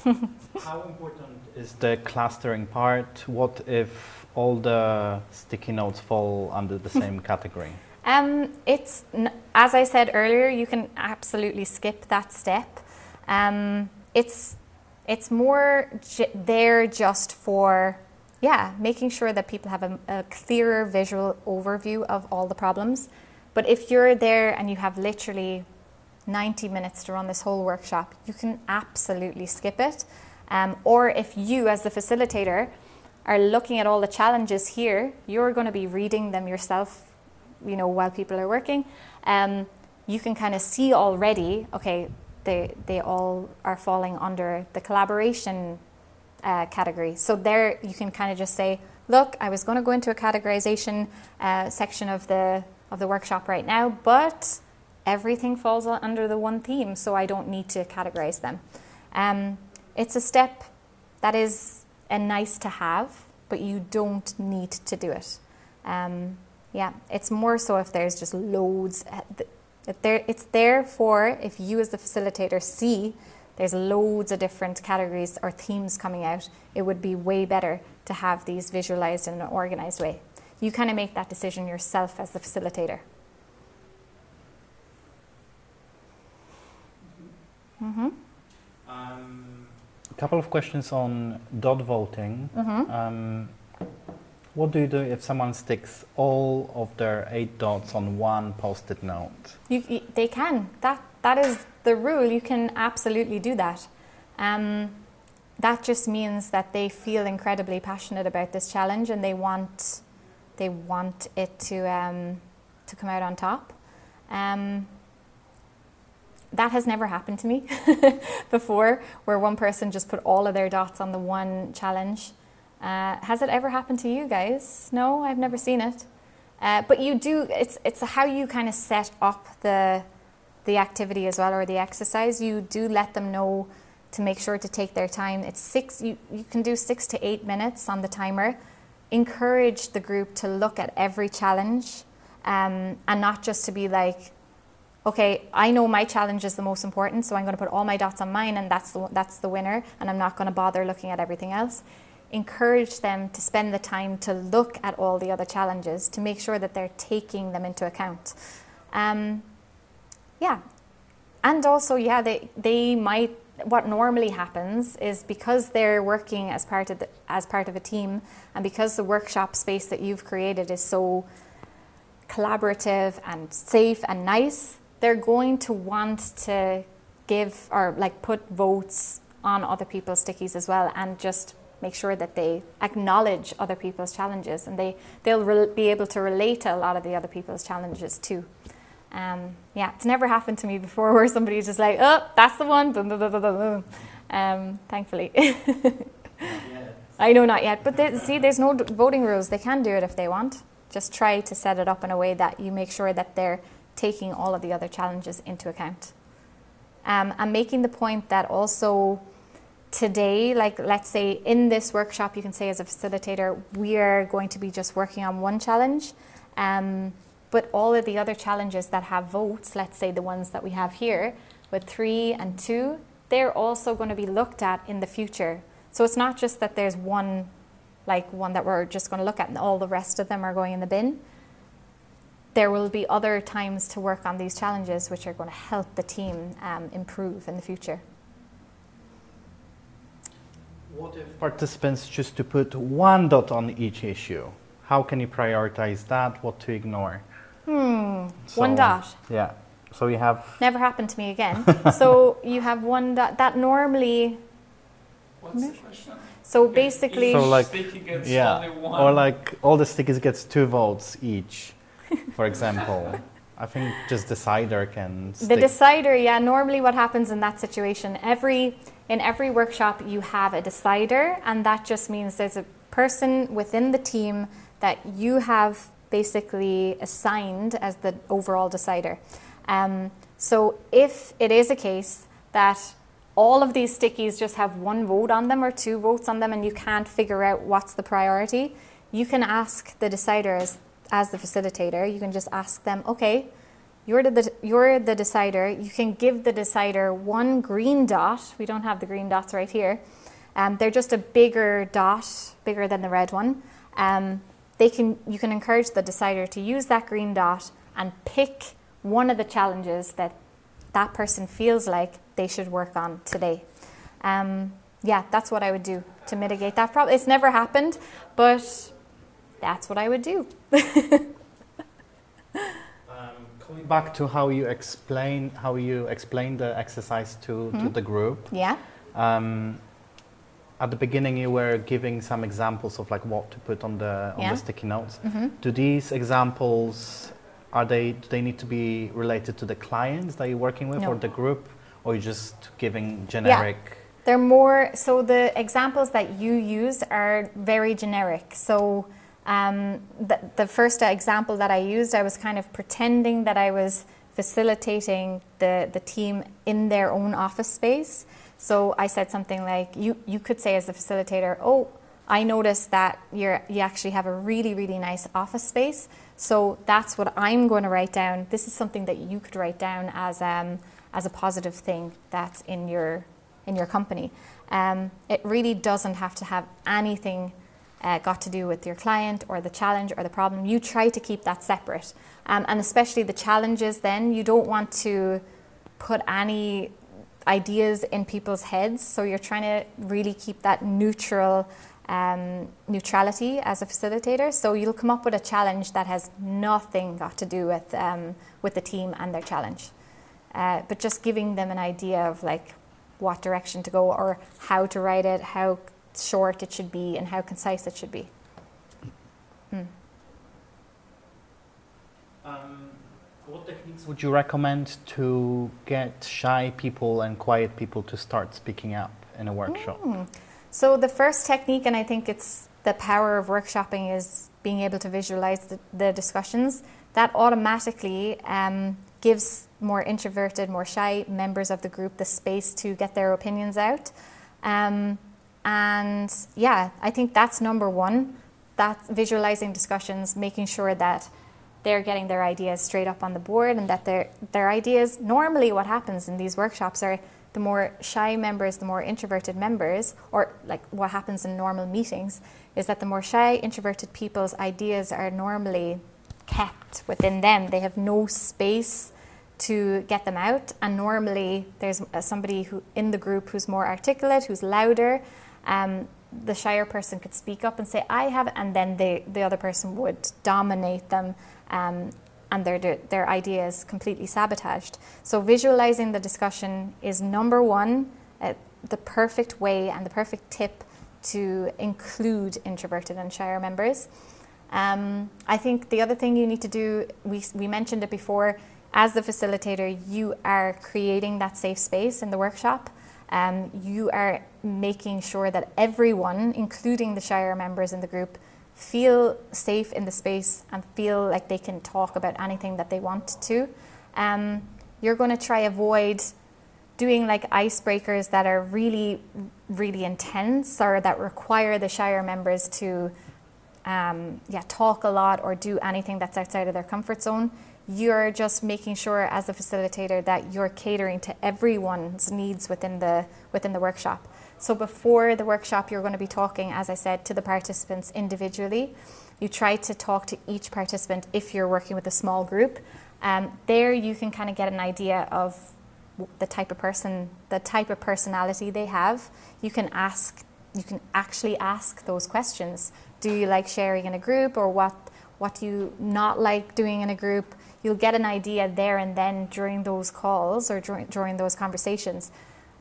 How important is the clustering part? What if all the sticky notes fall under the same category? Um, it's, as I said earlier, you can absolutely skip that step. Um, it's, it's more j- there just for... Yeah, making sure that people have a, a clearer visual overview of all the problems. But if you're there and you have literally ninety minutes to run this whole workshop, you can absolutely skip it. Um, or if you, as the facilitator, are looking at all the challenges here, you're going to be reading them yourself, you know, while people are working. Um, you can kind of see already, okay, they, they all are falling under the collaboration Uh, category. So there you can kind of just say, look, I was going to go into a categorization uh, section of the of the workshop right now, but everything falls under the one theme, so I don't need to categorize them. Um, it's a step that is a nice to have, but you don't need to do it. Um, yeah, it's more so if there's just loads. There, it's there for if you as the facilitator see there's loads of different categories or themes coming out, it would be way better to have these visualized in an organized way. You kind of make that decision yourself as the facilitator. Mm-hmm. Um, a couple of questions on dot voting. Mm-hmm. um, what do you do if someone sticks all of their eight dots on one post-it note? You, you, they can. That, that is the rule. You can absolutely do that. Um, that just means that they feel incredibly passionate about this challenge and they want, they want it to, um, to come out on top. Um, that has never happened to me before, where one person just put all of their dots on the one challenge. Uh, has it ever happened to you guys? No, I've never seen it. Uh, but you do, it's, it's how you kind of set up the the activity as well, or the exercise. You do let them know to make sure to take their time. It's six, you, you can do six to eight minutes on the timer. Encourage the group to look at every challenge, um, and not just to be like, okay, I know my challenge is the most important, so I'm gonna put all my dots on mine and that's the, that's the winner, and I'm not gonna bother looking at everything else. Encourage them to spend the time to look at all the other challenges to make sure that they're taking them into account. Um, Yeah, and also, yeah, they, they might, what normally happens is because they're working as part of the, as part of a team, and because the workshop space that you've created is so collaborative and safe and nice, they're going to want to give or like put votes on other people's stickies as well, and just make sure that they acknowledge other people's challenges, and they, they'll be able to relate to a lot of the other people's challenges too. Um, yeah, it's never happened to me before where somebody's just like, oh, that's the one, boom, boom, boom, boom, boom. Um, thankfully. I know, not yet, but they, see, there's no voting rules. They can do it if they want. Just try to set it up in a way that you make sure that they're taking all of the other challenges into account. Um, I'm making the point that also today, like let's say in this workshop, you can say as a facilitator, we are going to be just working on one challenge, um, but all of the other challenges that have votes, let's say the ones that we have here with three and two, they're also going to be looked at in the future. So it's not just that there's one, like one that we're just going to look at and all the rest of them are going in the bin. There will be other times to work on these challenges which are going to help the team um, improve in the future. What if participants choose to put one dot on each issue? How can you prioritize that? What to ignore? Hmm, so, one dot. Yeah. So you have... Never happened to me again. So you have one dot. That normally... What's the question? So okay. basically... So like, yeah, only one. Or like all the stickies gets two votes each. For example, I think just decider can stick. The decider, yeah. Normally what happens in that situation, every in every workshop you have a decider, and that just means there's a person within the team that you have basically assigned as the overall decider. Um, so if it is a case that all of these stickies just have one vote on them or two votes on them and you can't figure out what's the priority, you can ask the deciders. As the facilitator, you can just ask them, okay, you're the, you're the decider, you can give the decider one green dot. We don't have the green dots right here. Um, they're just a bigger dot, bigger than the red one. Um, they can, you can encourage the decider to use that green dot and pick one of the challenges that that person feels like they should work on today. Um, yeah, that's what I would do to mitigate that problem. It's never happened, but... that's what I would do. um, going back to how you explain how you explain the exercise to, hmm? to the group. Yeah. Um, at the beginning, you were giving some examples of like what to put on the on yeah. the sticky notes. Mm-hmm. Do these examples are they do they need to be related to the clients that you're working with no. or the group, or you're just giving generic? Yeah. They're more so the examples that you use are very generic. So. Um, the, the first example that I used, I was kind of pretending that I was facilitating the, the team in their own office space. So I said something like, you, you could say as the facilitator, oh, I noticed that you're, you actually have a really, really nice office space. So that's what I'm going to write down. This is something that you could write down as, um, as a positive thing that's in your, in your company. Um, it really doesn't have to have anything Uh, got to do with your client or the challenge or the problem. You try to keep that separate. Um, and especially the challenges then, you don't want to put any ideas in people's heads. So you're trying to really keep that neutral um, neutrality as a facilitator. So you'll come up with a challenge that has nothing got to do with, um, with the team and their challenge. Uh, but just giving them an idea of like what direction to go or how to write it, how short it should be and how concise it should be. Mm. Um, what techniques would you recommend to get shy people and quiet people to start speaking up in a workshop? Mm. So the first technique, and I think it's the power of workshopping, is being able to visualize the, the discussions. That automatically um, gives more introverted, more shy members of the group the space to get their opinions out. Um, And yeah, I think that's number one, that's visualizing discussions, making sure that they're getting their ideas straight up on the board and that their, their ideas, normally what happens in these workshops are the more shy members, the more introverted members, or like what happens in normal meetings is that the more shy, introverted people's ideas are normally kept within them. They have no space to get them out. And normally there's somebody who in the group who's more articulate, who's louder. Um, the shyer person could speak up and say, I have, and then they, the other person would dominate them um, and their, their idea is completely sabotaged. So visualizing the discussion is number one, uh, the perfect way and the perfect tip to include introverted and shyer members. Um, I think the other thing you need to do, we, we mentioned it before, as the facilitator, you are creating that safe space in the workshop. Um, you are making sure that everyone, including the shyer members in the group, feel safe in the space and feel like they can talk about anything that they want to. Um, you're going to try avoid doing like icebreakers that are really, really intense or that require the shyer members to um, yeah, talk a lot or do anything that's outside of their comfort zone. You're just making sure as a facilitator that you're catering to everyone's needs within the, within the workshop. So before the workshop, you're going to be talking, as I said, to the participants individually. You try to talk to each participant if you're working with a small group. Um, there you can kind of get an idea of the type of person, the type of personality they have. You can ask, you can actually ask those questions. Do you like sharing in a group, or what, what do you not like doing in a group? You'll get an idea there and then during those calls or during, during those conversations,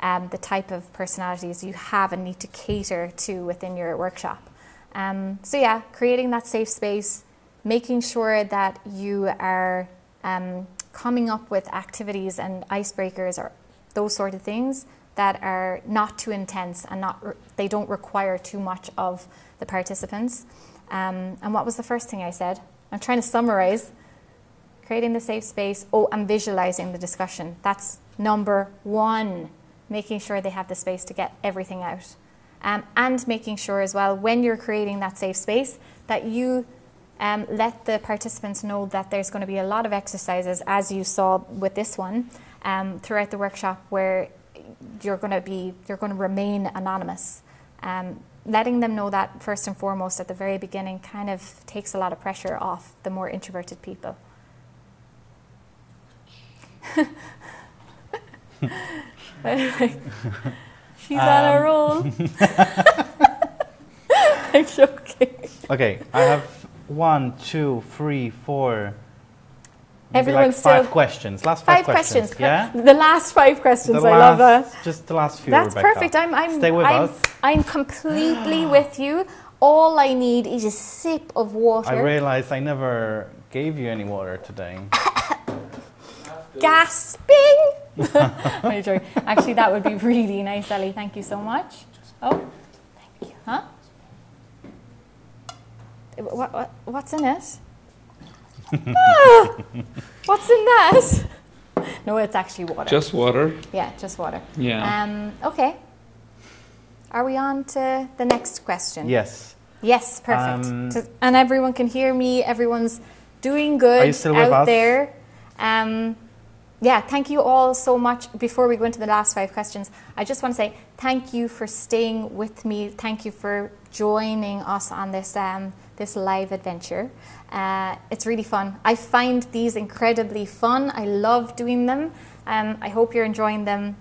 um, the type of personalities you have and need to cater to within your workshop. Um, so yeah, creating that safe space, making sure that you are um, coming up with activities and icebreakers or those sort of things that are not too intense and not re they don't require too much of the participants. Um, and what was the first thing I said? I'm trying to summarize. Creating the safe space. Oh, and visualizing the discussion. That's number one. Making sure they have the space to get everything out. Um, and making sure as well, when you're creating that safe space, that you Um, let the participants know that there's going to be a lot of exercises, as you saw with this one, um, throughout the workshop, where you're going to be, you're going to remain anonymous. Um, letting them know that first and foremost at the very beginning kind of takes a lot of pressure off the more introverted people. She's um. on a roll. I'm joking. Okay, I have One, two, three, four. Everyone like five questions. Last five, five questions. questions. Yeah. The last five questions. The I last, love that. Just the last few. That's Rebecca. Perfect. I'm. I'm. Stay with I'm, us. I'm completely with you. All I need is a sip of water. I realized I never gave you any water today. Gasping. I'm joking. Actually, that would be really nice, Ellie. Thank you so much. Oh, thank you. Huh? What, what, what's in it? Ah, what's in that? No, it's actually water. Just water. Yeah, just water. Yeah. Um, okay. Are we on to the next question? Yes. Yes, perfect. Um, to, and everyone can hear me. Everyone's doing good are you still out with us? there. Um, yeah, thank you all so much. Before we go into the last five questions, I just want to say thank you for staying with me. Thank you for joining us on this um, this live adventure. Uh, it's really fun. I find these incredibly fun. I love doing them. Um, I hope you're enjoying them.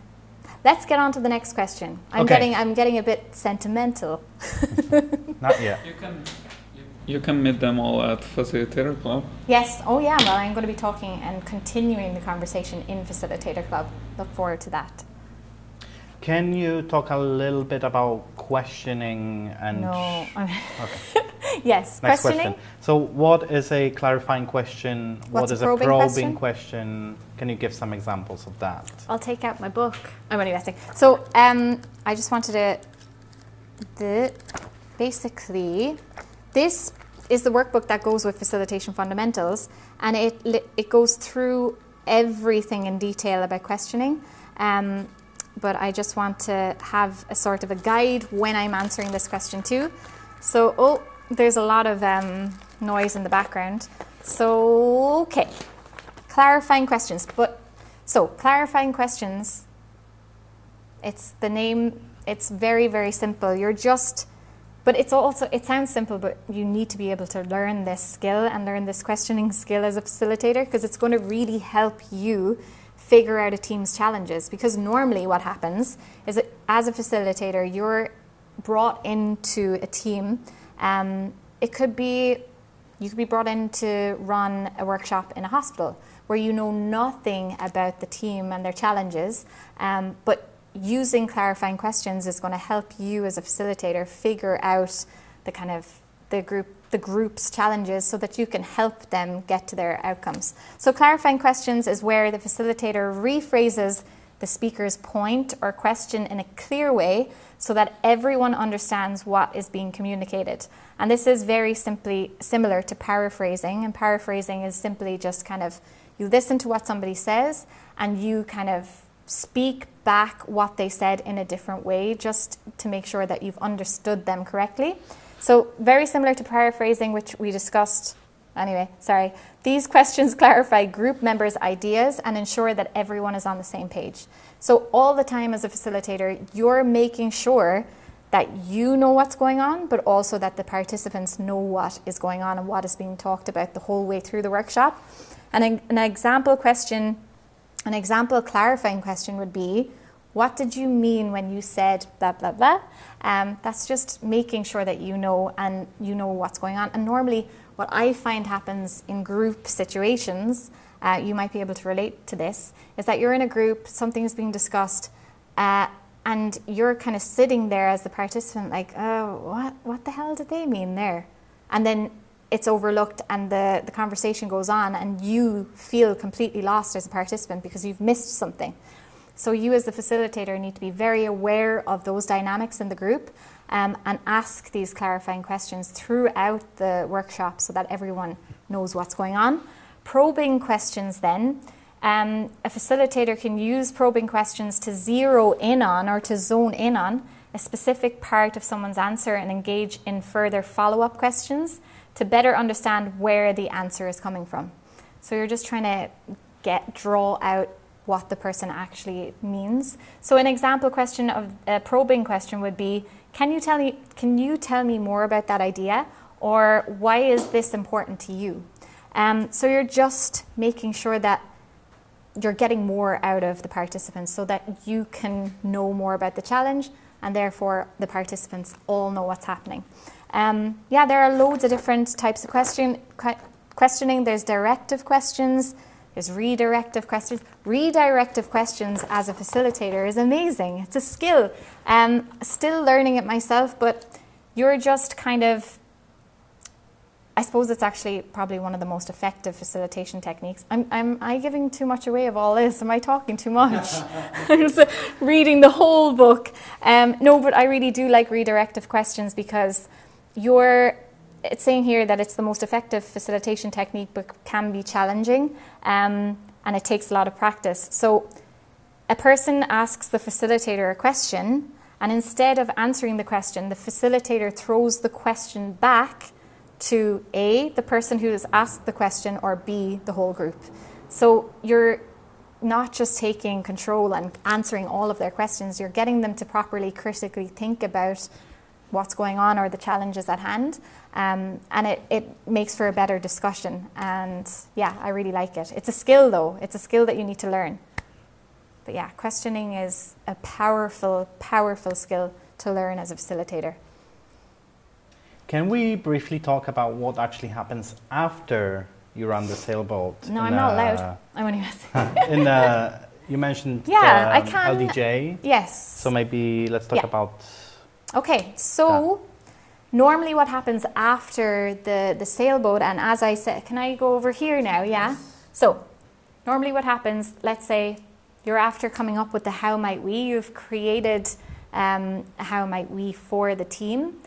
Let's get on to the next question. I'm okay. getting I'm getting a bit sentimental. Not yet. You can you, you can meet them all at Facilitator Club. Yes. Oh yeah. Well, I'm going to be talking and continuing the conversation in Facilitator Club. Look forward to that. Can you talk a little bit about questioning and... No. Okay. Yes, next questioning. Question. So what is a clarifying question? What's what is a probing, a probing question? question? Can you give some examples of that? I'll take out my book. I'm only guessing. So um, I just wanted to... The, basically, this is the workbook that goes with Facilitation Fundamentals, and it, it goes through everything in detail about questioning. Um, but I just want to have a sort of a guide when I'm answering this question too. So, oh, there's a lot of um, noise in the background. So, okay, clarifying questions. But, so, clarifying questions, it's the name, it's very, very simple. You're just, but it's also, it sounds simple, but you need to be able to learn this skill and learn this questioning skill as a facilitator, because it's going to really help you figure out a team's challenges. Because normally what happens is that as a facilitator, you're brought into a team. Um, it could be, you could be brought in to run a workshop in a hospital where you know nothing about the team and their challenges, um, but using clarifying questions is going to help you as a facilitator figure out the kind of the group the group's challenges so that you can help them get to their outcomes. So clarifying questions is where the facilitator rephrases the speaker's point or question in a clear way so that everyone understands what is being communicated. And this is very simply similar to paraphrasing, and paraphrasing is simply just kind of you listen to what somebody says and you kind of speak back what they said in a different way just to make sure that you've understood them correctly. So very similar to paraphrasing, which we discussed. Anyway, sorry. These questions clarify group members' ideas and ensure that everyone is on the same page. So all the time as a facilitator, you're making sure that you know what's going on, but also that the participants know what is going on and what is being talked about the whole way through the workshop. And an example question, an example clarifying question would be, what did you mean when you said blah, blah, blah? Um, that's just making sure that you know and you know what's going on. And normally what I find happens in group situations, uh, you might be able to relate to this, is that you're in a group, something is being discussed, uh, and you're kind of sitting there as the participant like, oh, what, what the hell did they mean there? And then it's overlooked and the, the conversation goes on and you feel completely lost as a participant because you've missed something. So you as the facilitator need to be very aware of those dynamics in the group um, and ask these clarifying questions throughout the workshop so that everyone knows what's going on. Probing questions then. Um, a facilitator can use probing questions to zero in on or to zone in on a specific part of someone's answer and engage in further follow-up questions to better understand where the answer is coming from. So you're just trying to get draw out what the person actually means. So an example question of a probing question would be, can you tell me, can you tell me more about that idea? Or why is this important to you? Um, so you're just making sure that you're getting more out of the participants so that you can know more about the challenge and therefore the participants all know what's happening. Um, yeah, there are loads of different types of question, qu questioning. There's directive questions. There's redirective questions. Redirective questions as a facilitator is amazing. It's a skill. Um, still learning it myself, but you're just kind of, I suppose it's actually probably one of the most effective facilitation techniques. I'm, I'm, am I giving too much away of all this? Am I talking too much? I'm reading the whole book. Um, no, but I really do like redirective questions because you're, it's saying here that it's the most effective facilitation technique but can be challenging um, and it takes a lot of practice. So a person asks the facilitator a question and instead of answering the question, the facilitator throws the question back to A, the person who has asked the question, or B, the whole group. So you're not just taking control and answering all of their questions, you're getting them to properly critically think about what's going on or the challenges at hand, um, and it, it makes for a better discussion. And yeah, I really like it. It's a skill though, it's a skill that you need to learn. But yeah, questioning is a powerful, powerful skill to learn as a facilitator. Can we briefly talk about what actually happens after you run the sailboat? No, I'm uh, not allowed. I'm only messing. in, uh, you mentioned yeah, um, I can, L D J. Yes. So maybe let's talk yeah. about... Okay, so normally what happens after the, the sailboat, and as I said, can I go over here now? Yeah. Yes. So normally what happens, let's say you're after coming up with the how might we, you've created um, a how might we for the team.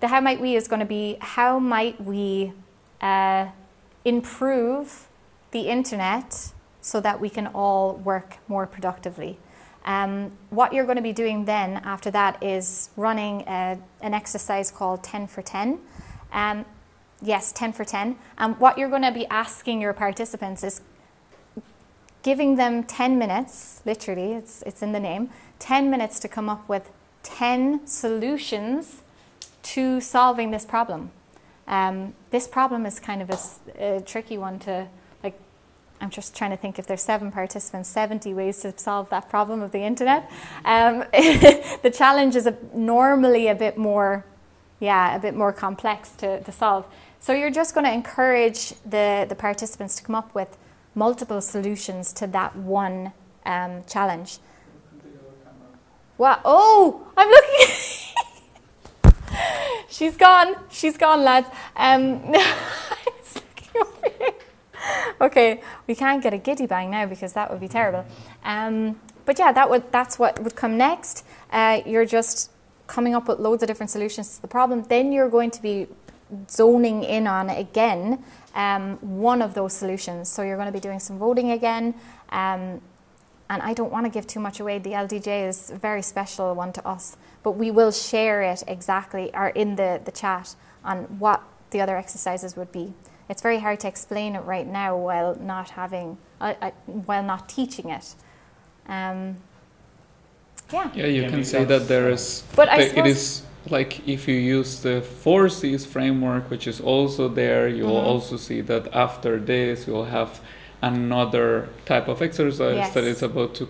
The how might we is going to be how might we uh, improve the internet so that we can all work more productively. Um, what you're going to be doing then after that is running a, an exercise called ten for ten. Um, yes, ten for ten. And um, what you're going to be asking your participants is giving them ten minutes, literally, it's, it's in the name, ten minutes to come up with ten solutions to solving this problem. Um, this problem is kind of a, a tricky one to... I'm just trying to think if there's seven participants, seventy ways to solve that problem of the internet. Um, the challenge is a, normally a bit more, yeah, a bit more complex to, to solve. So you're just going to encourage the, the participants to come up with multiple solutions to that one um, challenge. Wow. Oh, I'm looking. She's gone. She's gone, lads. Um, I was looking over here. Okay, we can't get a giddy bang now because that would be terrible. Um, but yeah, that would that's what would come next. Uh, you're just coming up with loads of different solutions to the problem. Then you're going to be zoning in on again um, one of those solutions. So you're going to be doing some voting again. Um, and I don't want to give too much away. The L D J is a very special one to us, but we will share it exactly or in the, the chat on what the other exercises would be. It's very hard to explain it right now while not having, uh, uh, while not teaching it. Um, yeah. Yeah, you can say that there is. But I suppose it is like if you use the four C's framework, which is also there, you will mm-hmm. also see that after this you'll have another type of exercise yes. that is about to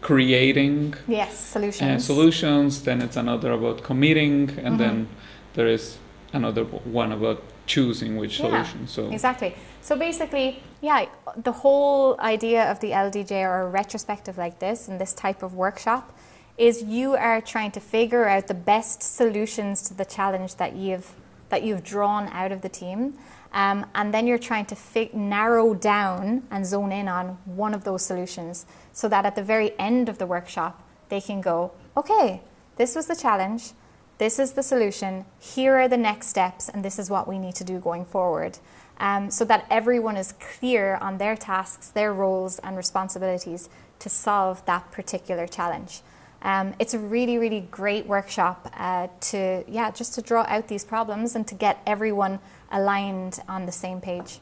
creating yes solutions. Uh, solutions. Then it's another about committing, and mm-hmm. then there is another one about choosing which yeah, solution. So exactly. So basically, yeah, the whole idea of the L D J or a retrospective like this and this type of workshop is you are trying to figure out the best solutions to the challenge that you've that you've drawn out of the team, um, and then you're trying to fi narrow down and zone in on one of those solutions, so that at the very end of the workshop they can go, okay, this was the challenge. This is the solution, here are the next steps, and this is what we need to do going forward. Um, so that everyone is clear on their tasks, their roles and responsibilities to solve that particular challenge. Um, it's a really, really great workshop uh, to, yeah, just to draw out these problems and to get everyone aligned on the same page.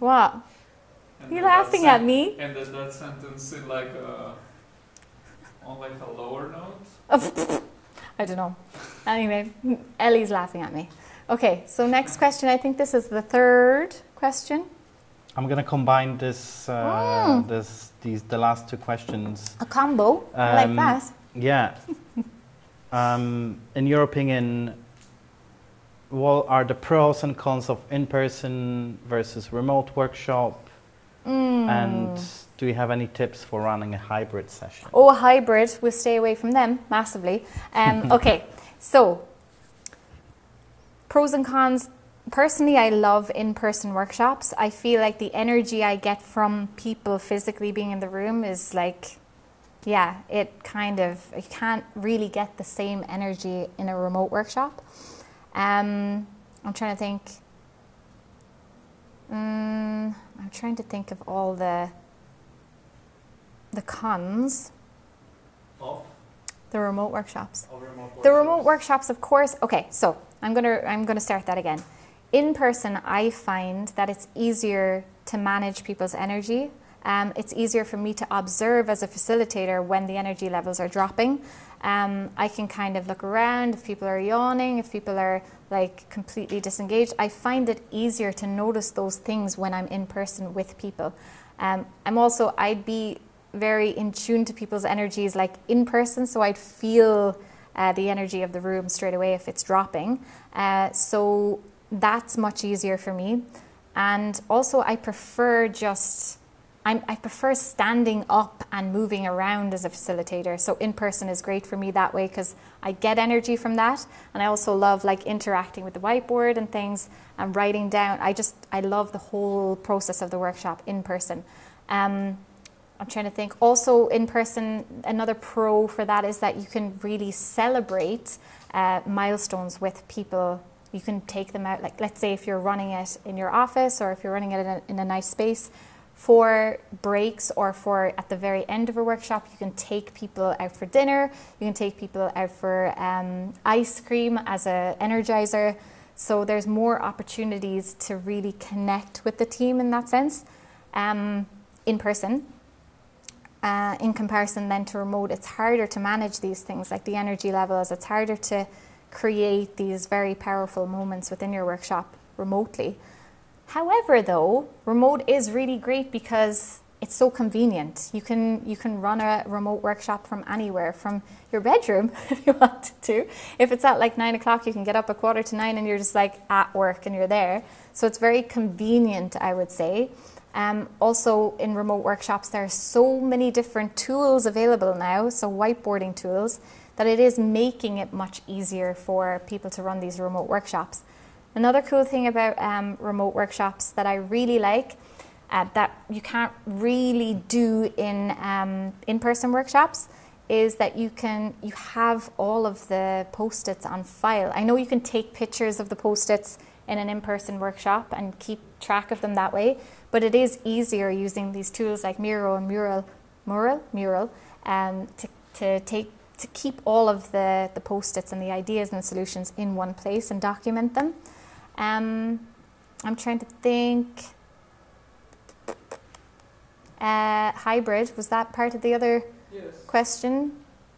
What? And you're laughing at me? And then that sentence is like a... on like a lower note? I don't know. Anyway, Ellie's laughing at me. Okay, so next question. I think this is the third question. I'm going to combine this, uh, mm. this, these, the last two questions. A combo, um, like that. Yeah. um, in your opinion, what are the pros and cons of in-person versus remote workshop? Mm. And do you have any tips for running a hybrid session? Oh, a hybrid. We'll stay away from them massively. Um, okay, so pros and cons. Personally, I love in-person workshops. I feel like the energy I get from people physically being in the room is like, yeah, it kind of, you can't really get the same energy in a remote workshop. Um, I'm trying to think. Um, I'm trying to think of all the the cons of the remote workshops. Of remote workshops. The remote workshops, of course. Okay, so I'm gonna I'm gonna start that again. In person, I find that it's easier to manage people's energy. Um, it's easier for me to observe as a facilitator when the energy levels are dropping. Um, I can kind of look around if people are yawning, if people are like completely disengaged. I find it easier to notice those things when I'm in person with people. Um, I'm also, I'd be very in tune to people's energies like in person, so I'd feel uh, the energy of the room straight away if it's dropping. Uh, so that's much easier for me. And also I prefer just I'm, I prefer standing up and moving around as a facilitator. So in person is great for me that way because I get energy from that. And I also love like interacting with the whiteboard and things and writing down. I just, I love the whole process of the workshop in person. Um, I'm trying to think. Also in person, another pro for that is that you can really celebrate uh, milestones with people. You can take them out. Like let's say if you're running it in your office or if you're running it in a, in a nice space, for breaks or for at the very end of a workshop, you can take people out for dinner, you can take people out for um, ice cream as an energizer. So there's more opportunities to really connect with the team in that sense, um, in person. Uh, in comparison then to remote, it's harder to manage these things like the energy levels. It's harder to create these very powerful moments within your workshop remotely. However, though, remote is really great because it's so convenient. You can, you can run a remote workshop from anywhere, from your bedroom if you wanted to. If it's at like nine o'clock, you can get up a quarter to nine and you're just like at work and you're there. So it's very convenient, I would say. Um, also in remote workshops, there are so many different tools available now, so whiteboarding tools, that it is making it much easier for people to run these remote workshops. Another cool thing about um, remote workshops that I really like, uh, that you can't really do in um, in-person workshops, is that you can you have all of the post-its on file. I know you can take pictures of the post-its in an in-person workshop and keep track of them that way, but it is easier using these tools like Miro and Mural, Mural, Mural, um, to to take to keep all of the the post-its and the ideas and the solutions in one place and document them. Um, I'm trying to think. Uh, hybrid, was that part of the other yes. question?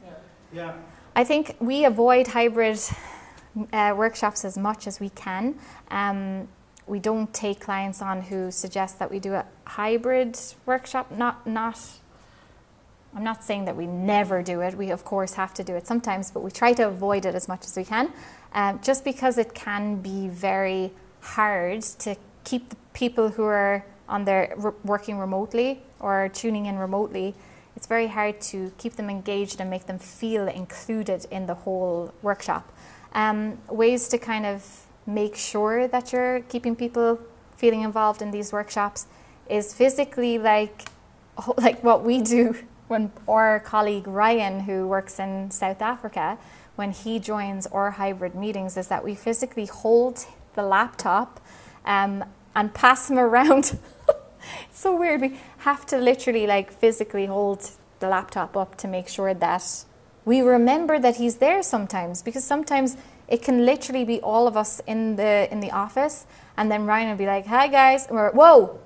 Yeah. yeah. I think we avoid hybrid uh, workshops as much as we can. Um, We don't take clients on who suggest that we do a hybrid workshop. Not, not. I'm not saying that we never do it. We of course have to do it sometimes, but we try to avoid it as much as we can, um, just because it can be very hard to keep the people who are on their re working remotely or tuning in remotely. It's very hard to keep them engaged and make them feel included in the whole workshop. Um, ways to kind of make sure that you're keeping people feeling involved in these workshops is physically like like what we do when our colleague Ryan, who works in South Africa, when he joins our hybrid meetings, is that we physically hold the laptop um, and pass him around. It's so weird. We have to literally like physically hold the laptop up to make sure that we remember that he's there sometimes, because sometimes it can literally be all of us in the in the office, and then Ryan will be like, "Hi guys," or "Whoa,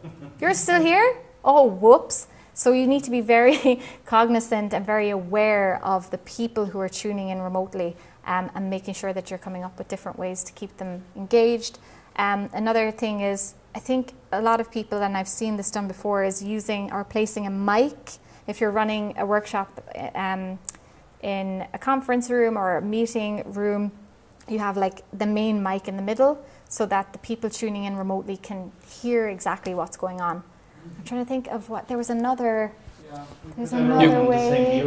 you're still here? Oh, whoops!" So you need to be very cognizant and very aware of the people who are tuning in remotely, um, and making sure that you're coming up with different ways to keep them engaged. Um, another thing is, I think a lot of people, and I've seen this done before, is using or placing a mic if you're running a workshop um, in a conference room or a meeting room. You have like the main mic in the middle so that the people tuning in remotely can hear exactly what's going on. I'm trying to think of what, there was another, yeah. there's another you, way.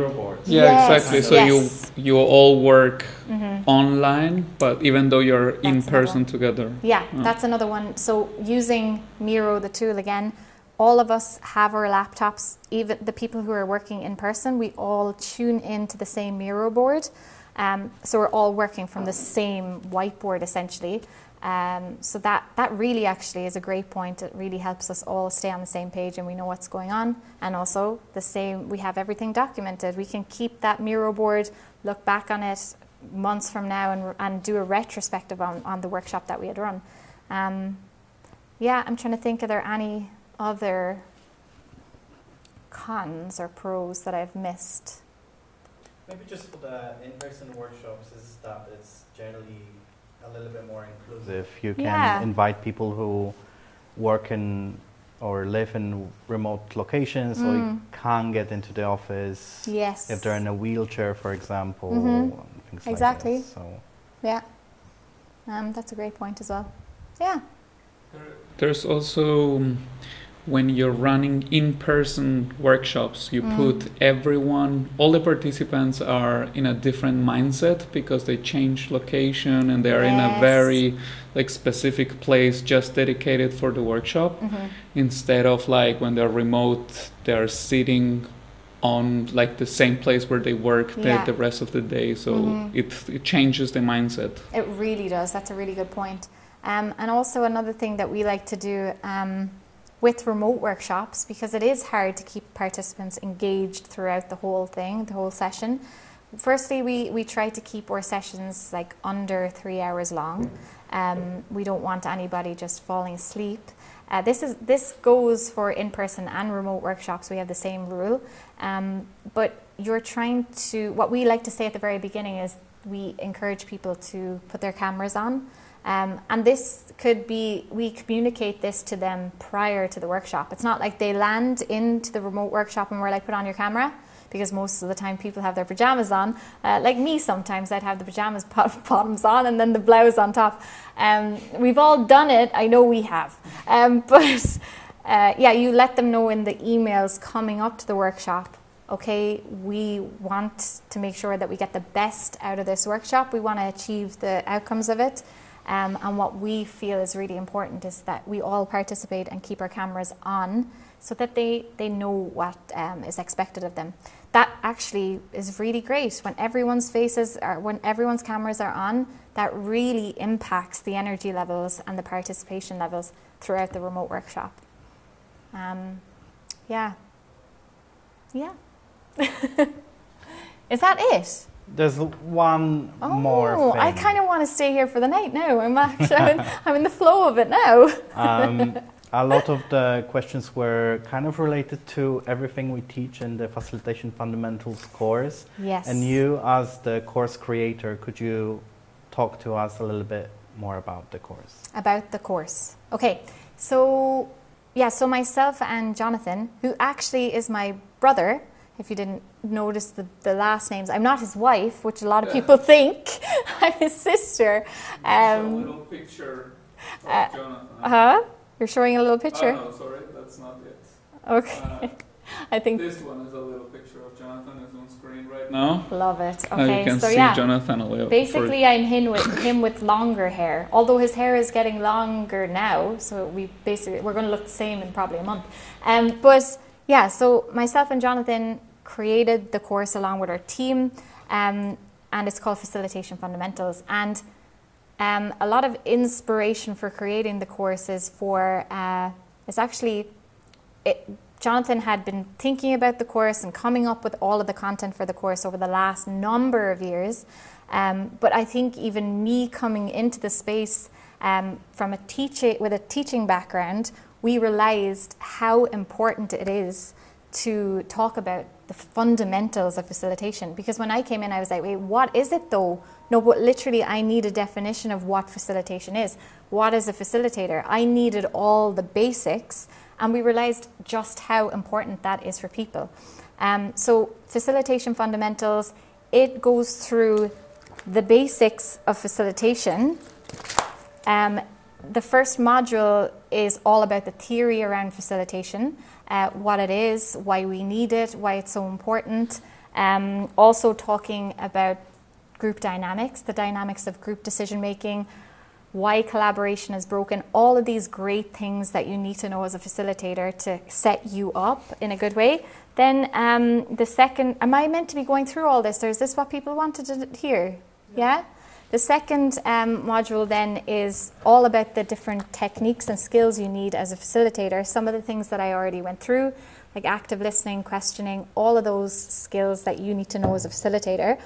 The yeah, yes. exactly. So yes. you you all work mm-hmm. online, but even though you're that's in person together. Yeah, oh. that's another one. So using Miro, the tool again, all of us have our laptops, even the people who are working in person, we all tune into the same Miro board. Um, so we're all working from the same whiteboard essentially. Um, so that, that really actually is a great point. It really helps us all stay on the same page and we know what's going on. And also the same, we have everything documented. We can keep that Miro board, look back on it months from now and, and do a retrospective on, on the workshop that we had run. Um, yeah, I'm trying to think, are there any other cons or pros that I've missed? Maybe just for the in-person workshops is that it's generally a little bit more inclusive. You can yeah. invite people who work in or live in remote locations mm. or can't get into the office. Yes. If they're in a wheelchair, for example, mm-hmm. things exactly. like that. So. Yeah. Um, that's a great point as well. Yeah. There's also... when you're running in-person workshops, you mm. put everyone, all the participants are in a different mindset because they change location and they're yes. in a very like specific place just dedicated for the workshop. Mm-hmm. Instead of like when they're remote, they're sitting on like the same place where they work yeah. the, the rest of the day. So mm-hmm. it, it changes the mindset. It really does. That's a really good point. Um, and also another thing that we like to do um, with remote workshops, because it is hard to keep participants engaged throughout the whole thing, the whole session. Firstly, we, we try to keep our sessions like under three hours long. Um, we don't want anybody just falling asleep. Uh, this is this goes for in-person and remote workshops. We have the same rule. Um, but you're trying to, what we like to say at the very beginning is we encourage people to put their cameras on. Um, and this could be, we communicate this to them prior to the workshop. It's not like they land into the remote workshop and we're like, put on your camera, because most of the time people have their pajamas on. Uh, like me sometimes, I'd have the pajamas bottoms on and then the blouse on top. Um, we've all done it, I know we have. Um, but uh, yeah, you let them know in the emails coming up to the workshop, okay, we want to make sure that we get the best out of this workshop. We want to achieve the outcomes of it. Um, and what we feel is really important is that we all participate and keep our cameras on so that they, they know what um, is expected of them. That actually is really great. When everyone's faces are, when everyone's cameras are on, that really impacts the energy levels and the participation levels throughout the remote workshop. Um, yeah. Yeah. Is that it? There's one oh, more thing. I kind of want to stay here for the night now. I'm actually I'm, in, I'm in the flow of it now. um, a lot of the questions were kind of related to everything we teach in the Facilitation Fundamentals course. Yes. And you, as the course creator, could you talk to us a little bit more about the course? About the course. Okay. So, yeah, so myself and Jonathan, who actually is my brother, if you didn't notice the, the last names. I'm not his wife, which a lot of people think. I'm his sister. Um, a little picture of uh, Jonathan. Uh-huh. You're showing a little picture? Oh, no, sorry, that's not it. Okay. Uh, I think this one is a little picture of Jonathan. It's on screen right now. Love it. Okay, uh, you can so see yeah. Jonathan a little. Basically, I'm him with him with longer hair. Although his hair is getting longer now, so we basically we're going to look the same in probably a month. Um, but yeah, so myself and Jonathan created the course along with our team, um, and it's called Facilitation Fundamentals. And um, a lot of inspiration for creating the course is for, uh, it's actually, it, Jonathan had been thinking about the course and coming up with all of the content for the course over the last number of years. Um, but I think even me coming into the space um, from a teaching, with a teaching background, we realized how important it is to talk about the fundamentals of facilitation. Because when I came in, I was like, wait, what is it though? No, but literally I need a definition of what facilitation is. What is a facilitator? I needed all the basics, and we realized just how important that is for people. Um, so Facilitation Fundamentals, it goes through the basics of facilitation. Um, the first module is all about the theory around facilitation. Uh, what it is, why we need it, why it's so important. Um, also talking about group dynamics, the dynamics of group decision making, why collaboration is broken, all of these great things that you need to know as a facilitator to set you up in a good way. Then um, the second, am I meant to be going through all this, or is this what people wanted to hear? Yeah? The second um, module then is all about the different techniques and skills you need as a facilitator. Some of the things that I already went through, like active listening, questioning, all of those skills that you need to know as a facilitator.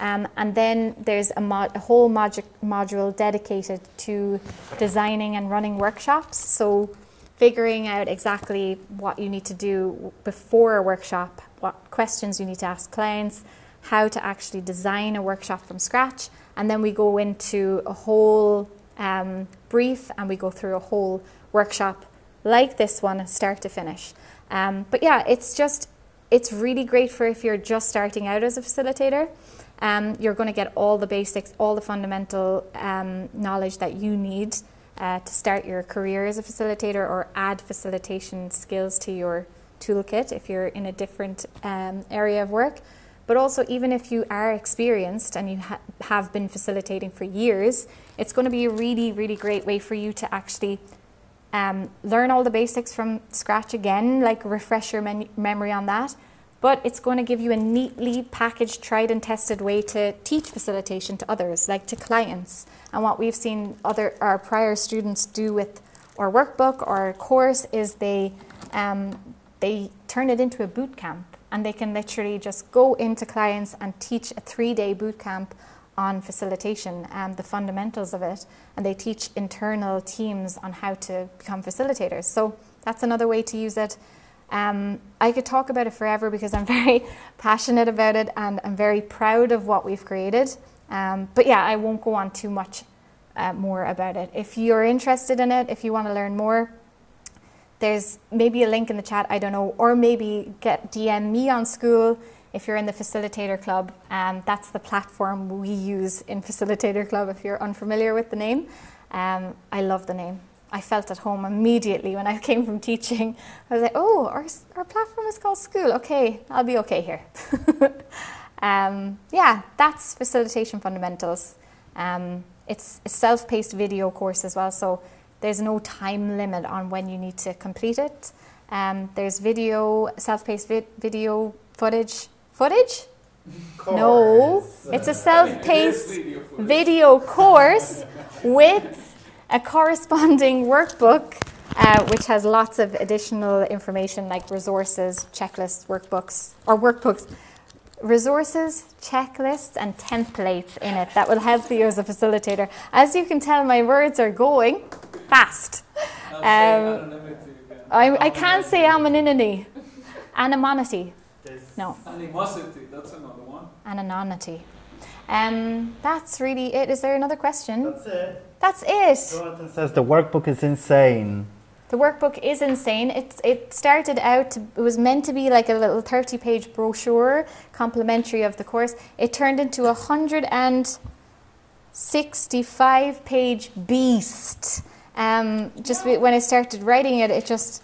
Um, and then there's a, mod a whole mod module dedicated to designing and running workshops. So figuring out exactly what you need to do before a workshop, what questions you need to ask clients, how to actually design a workshop from scratch. And then we go into a whole um, brief, and we go through a whole workshop like this one, start to finish. Um, but yeah, it's just, it's really great for if you're just starting out as a facilitator. Um, you're going to get all the basics, all the fundamental um, knowledge that you need uh, to start your career as a facilitator, or add facilitation skills to your toolkit if you're in a different um, area of work. But also, even if you are experienced and you ha have been facilitating for years, it's going to be a really, really great way for you to actually um, learn all the basics from scratch again, like refresh your memory on that. But it's going to give you a neatly packaged, tried and tested way to teach facilitation to others, like to clients. And what we've seen other our prior students do with our workbook or our course is they, um, they turn it into a boot camp. And they can literally just go into clients and teach a three-day boot camp on facilitation and the fundamentals of it. And they teach internal teams on how to become facilitators. So that's another way to use it. Um, I could talk about it forever because I'm very passionate about it, and I'm very proud of what we've created. Um, but yeah, I won't go on too much uh, more about it. If you're interested in it, if you want to learn more, there's maybe a link in the chat, I don't know, or maybe get D M me on School if you're in the Facilitator Club. Um, that's the platform we use in Facilitator Club if you're unfamiliar with the name. Um, I love the name. I felt at home immediately when I came from teaching. I was like, oh, our, our platform is called school. Okay, I'll be okay here. um, yeah, that's Facilitation Fundamentals. Um, it's a self-paced video course as well, so there's no time limit on when you need to complete it. Um, there's video, self-paced vid video footage. Footage? Course. No, it's a self-paced video, video course with a corresponding workbook, uh, which has lots of additional information like resources, checklists, workbooks, or workbooks, resources, checklists, and templates in it that will help you as a facilitator. As you can tell, my words are going fast. Um, I, I can't say anonymity. Anonymity. No. Animosity, that's another one. Anonymity. Um, that's really it. Is there another question? That's it. That's it. Jonathan says the workbook is insane. The workbook is insane. It, it started out, it was meant to be like a little thirty page brochure, complimentary of the course. It turned into a one hundred sixty-five page beast. Um, just yeah. When I started writing it, it just,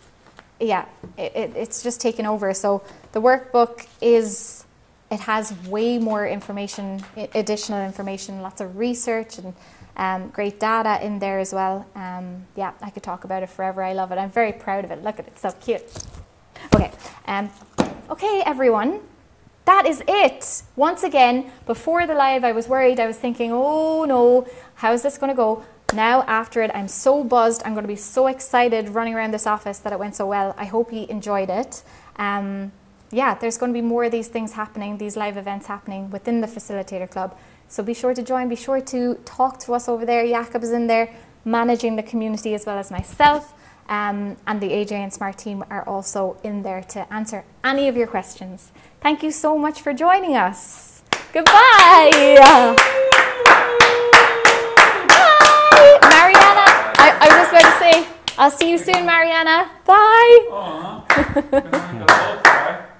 yeah, it, it, it's just taken over. So the workbook is... It has way more information, additional information, lots of research and um, great data in there as well. Um, yeah, I could talk about it forever. I love it. I'm very proud of it. Look at it, so cute. Okay, um, okay, everyone, that is it. Once again, before the live, I was worried. I was thinking, oh no, how is this going to go? Now after it, I'm so buzzed. I'm going to be so excited running around this office that it went so well. I hope you enjoyed it. Um, Yeah, there's going to be more of these things happening, these live events happening within the Facilitator Club. So be sure to join, be sure to talk to us over there. Jakob is in there managing the community as well as myself. Um, and the A J and Smart team are also in there to answer any of your questions. Thank you so much for joining us. Goodbye. Bye. Mariana, I, I was going to say, I'll see you soon, Mariana. Bye. Aww.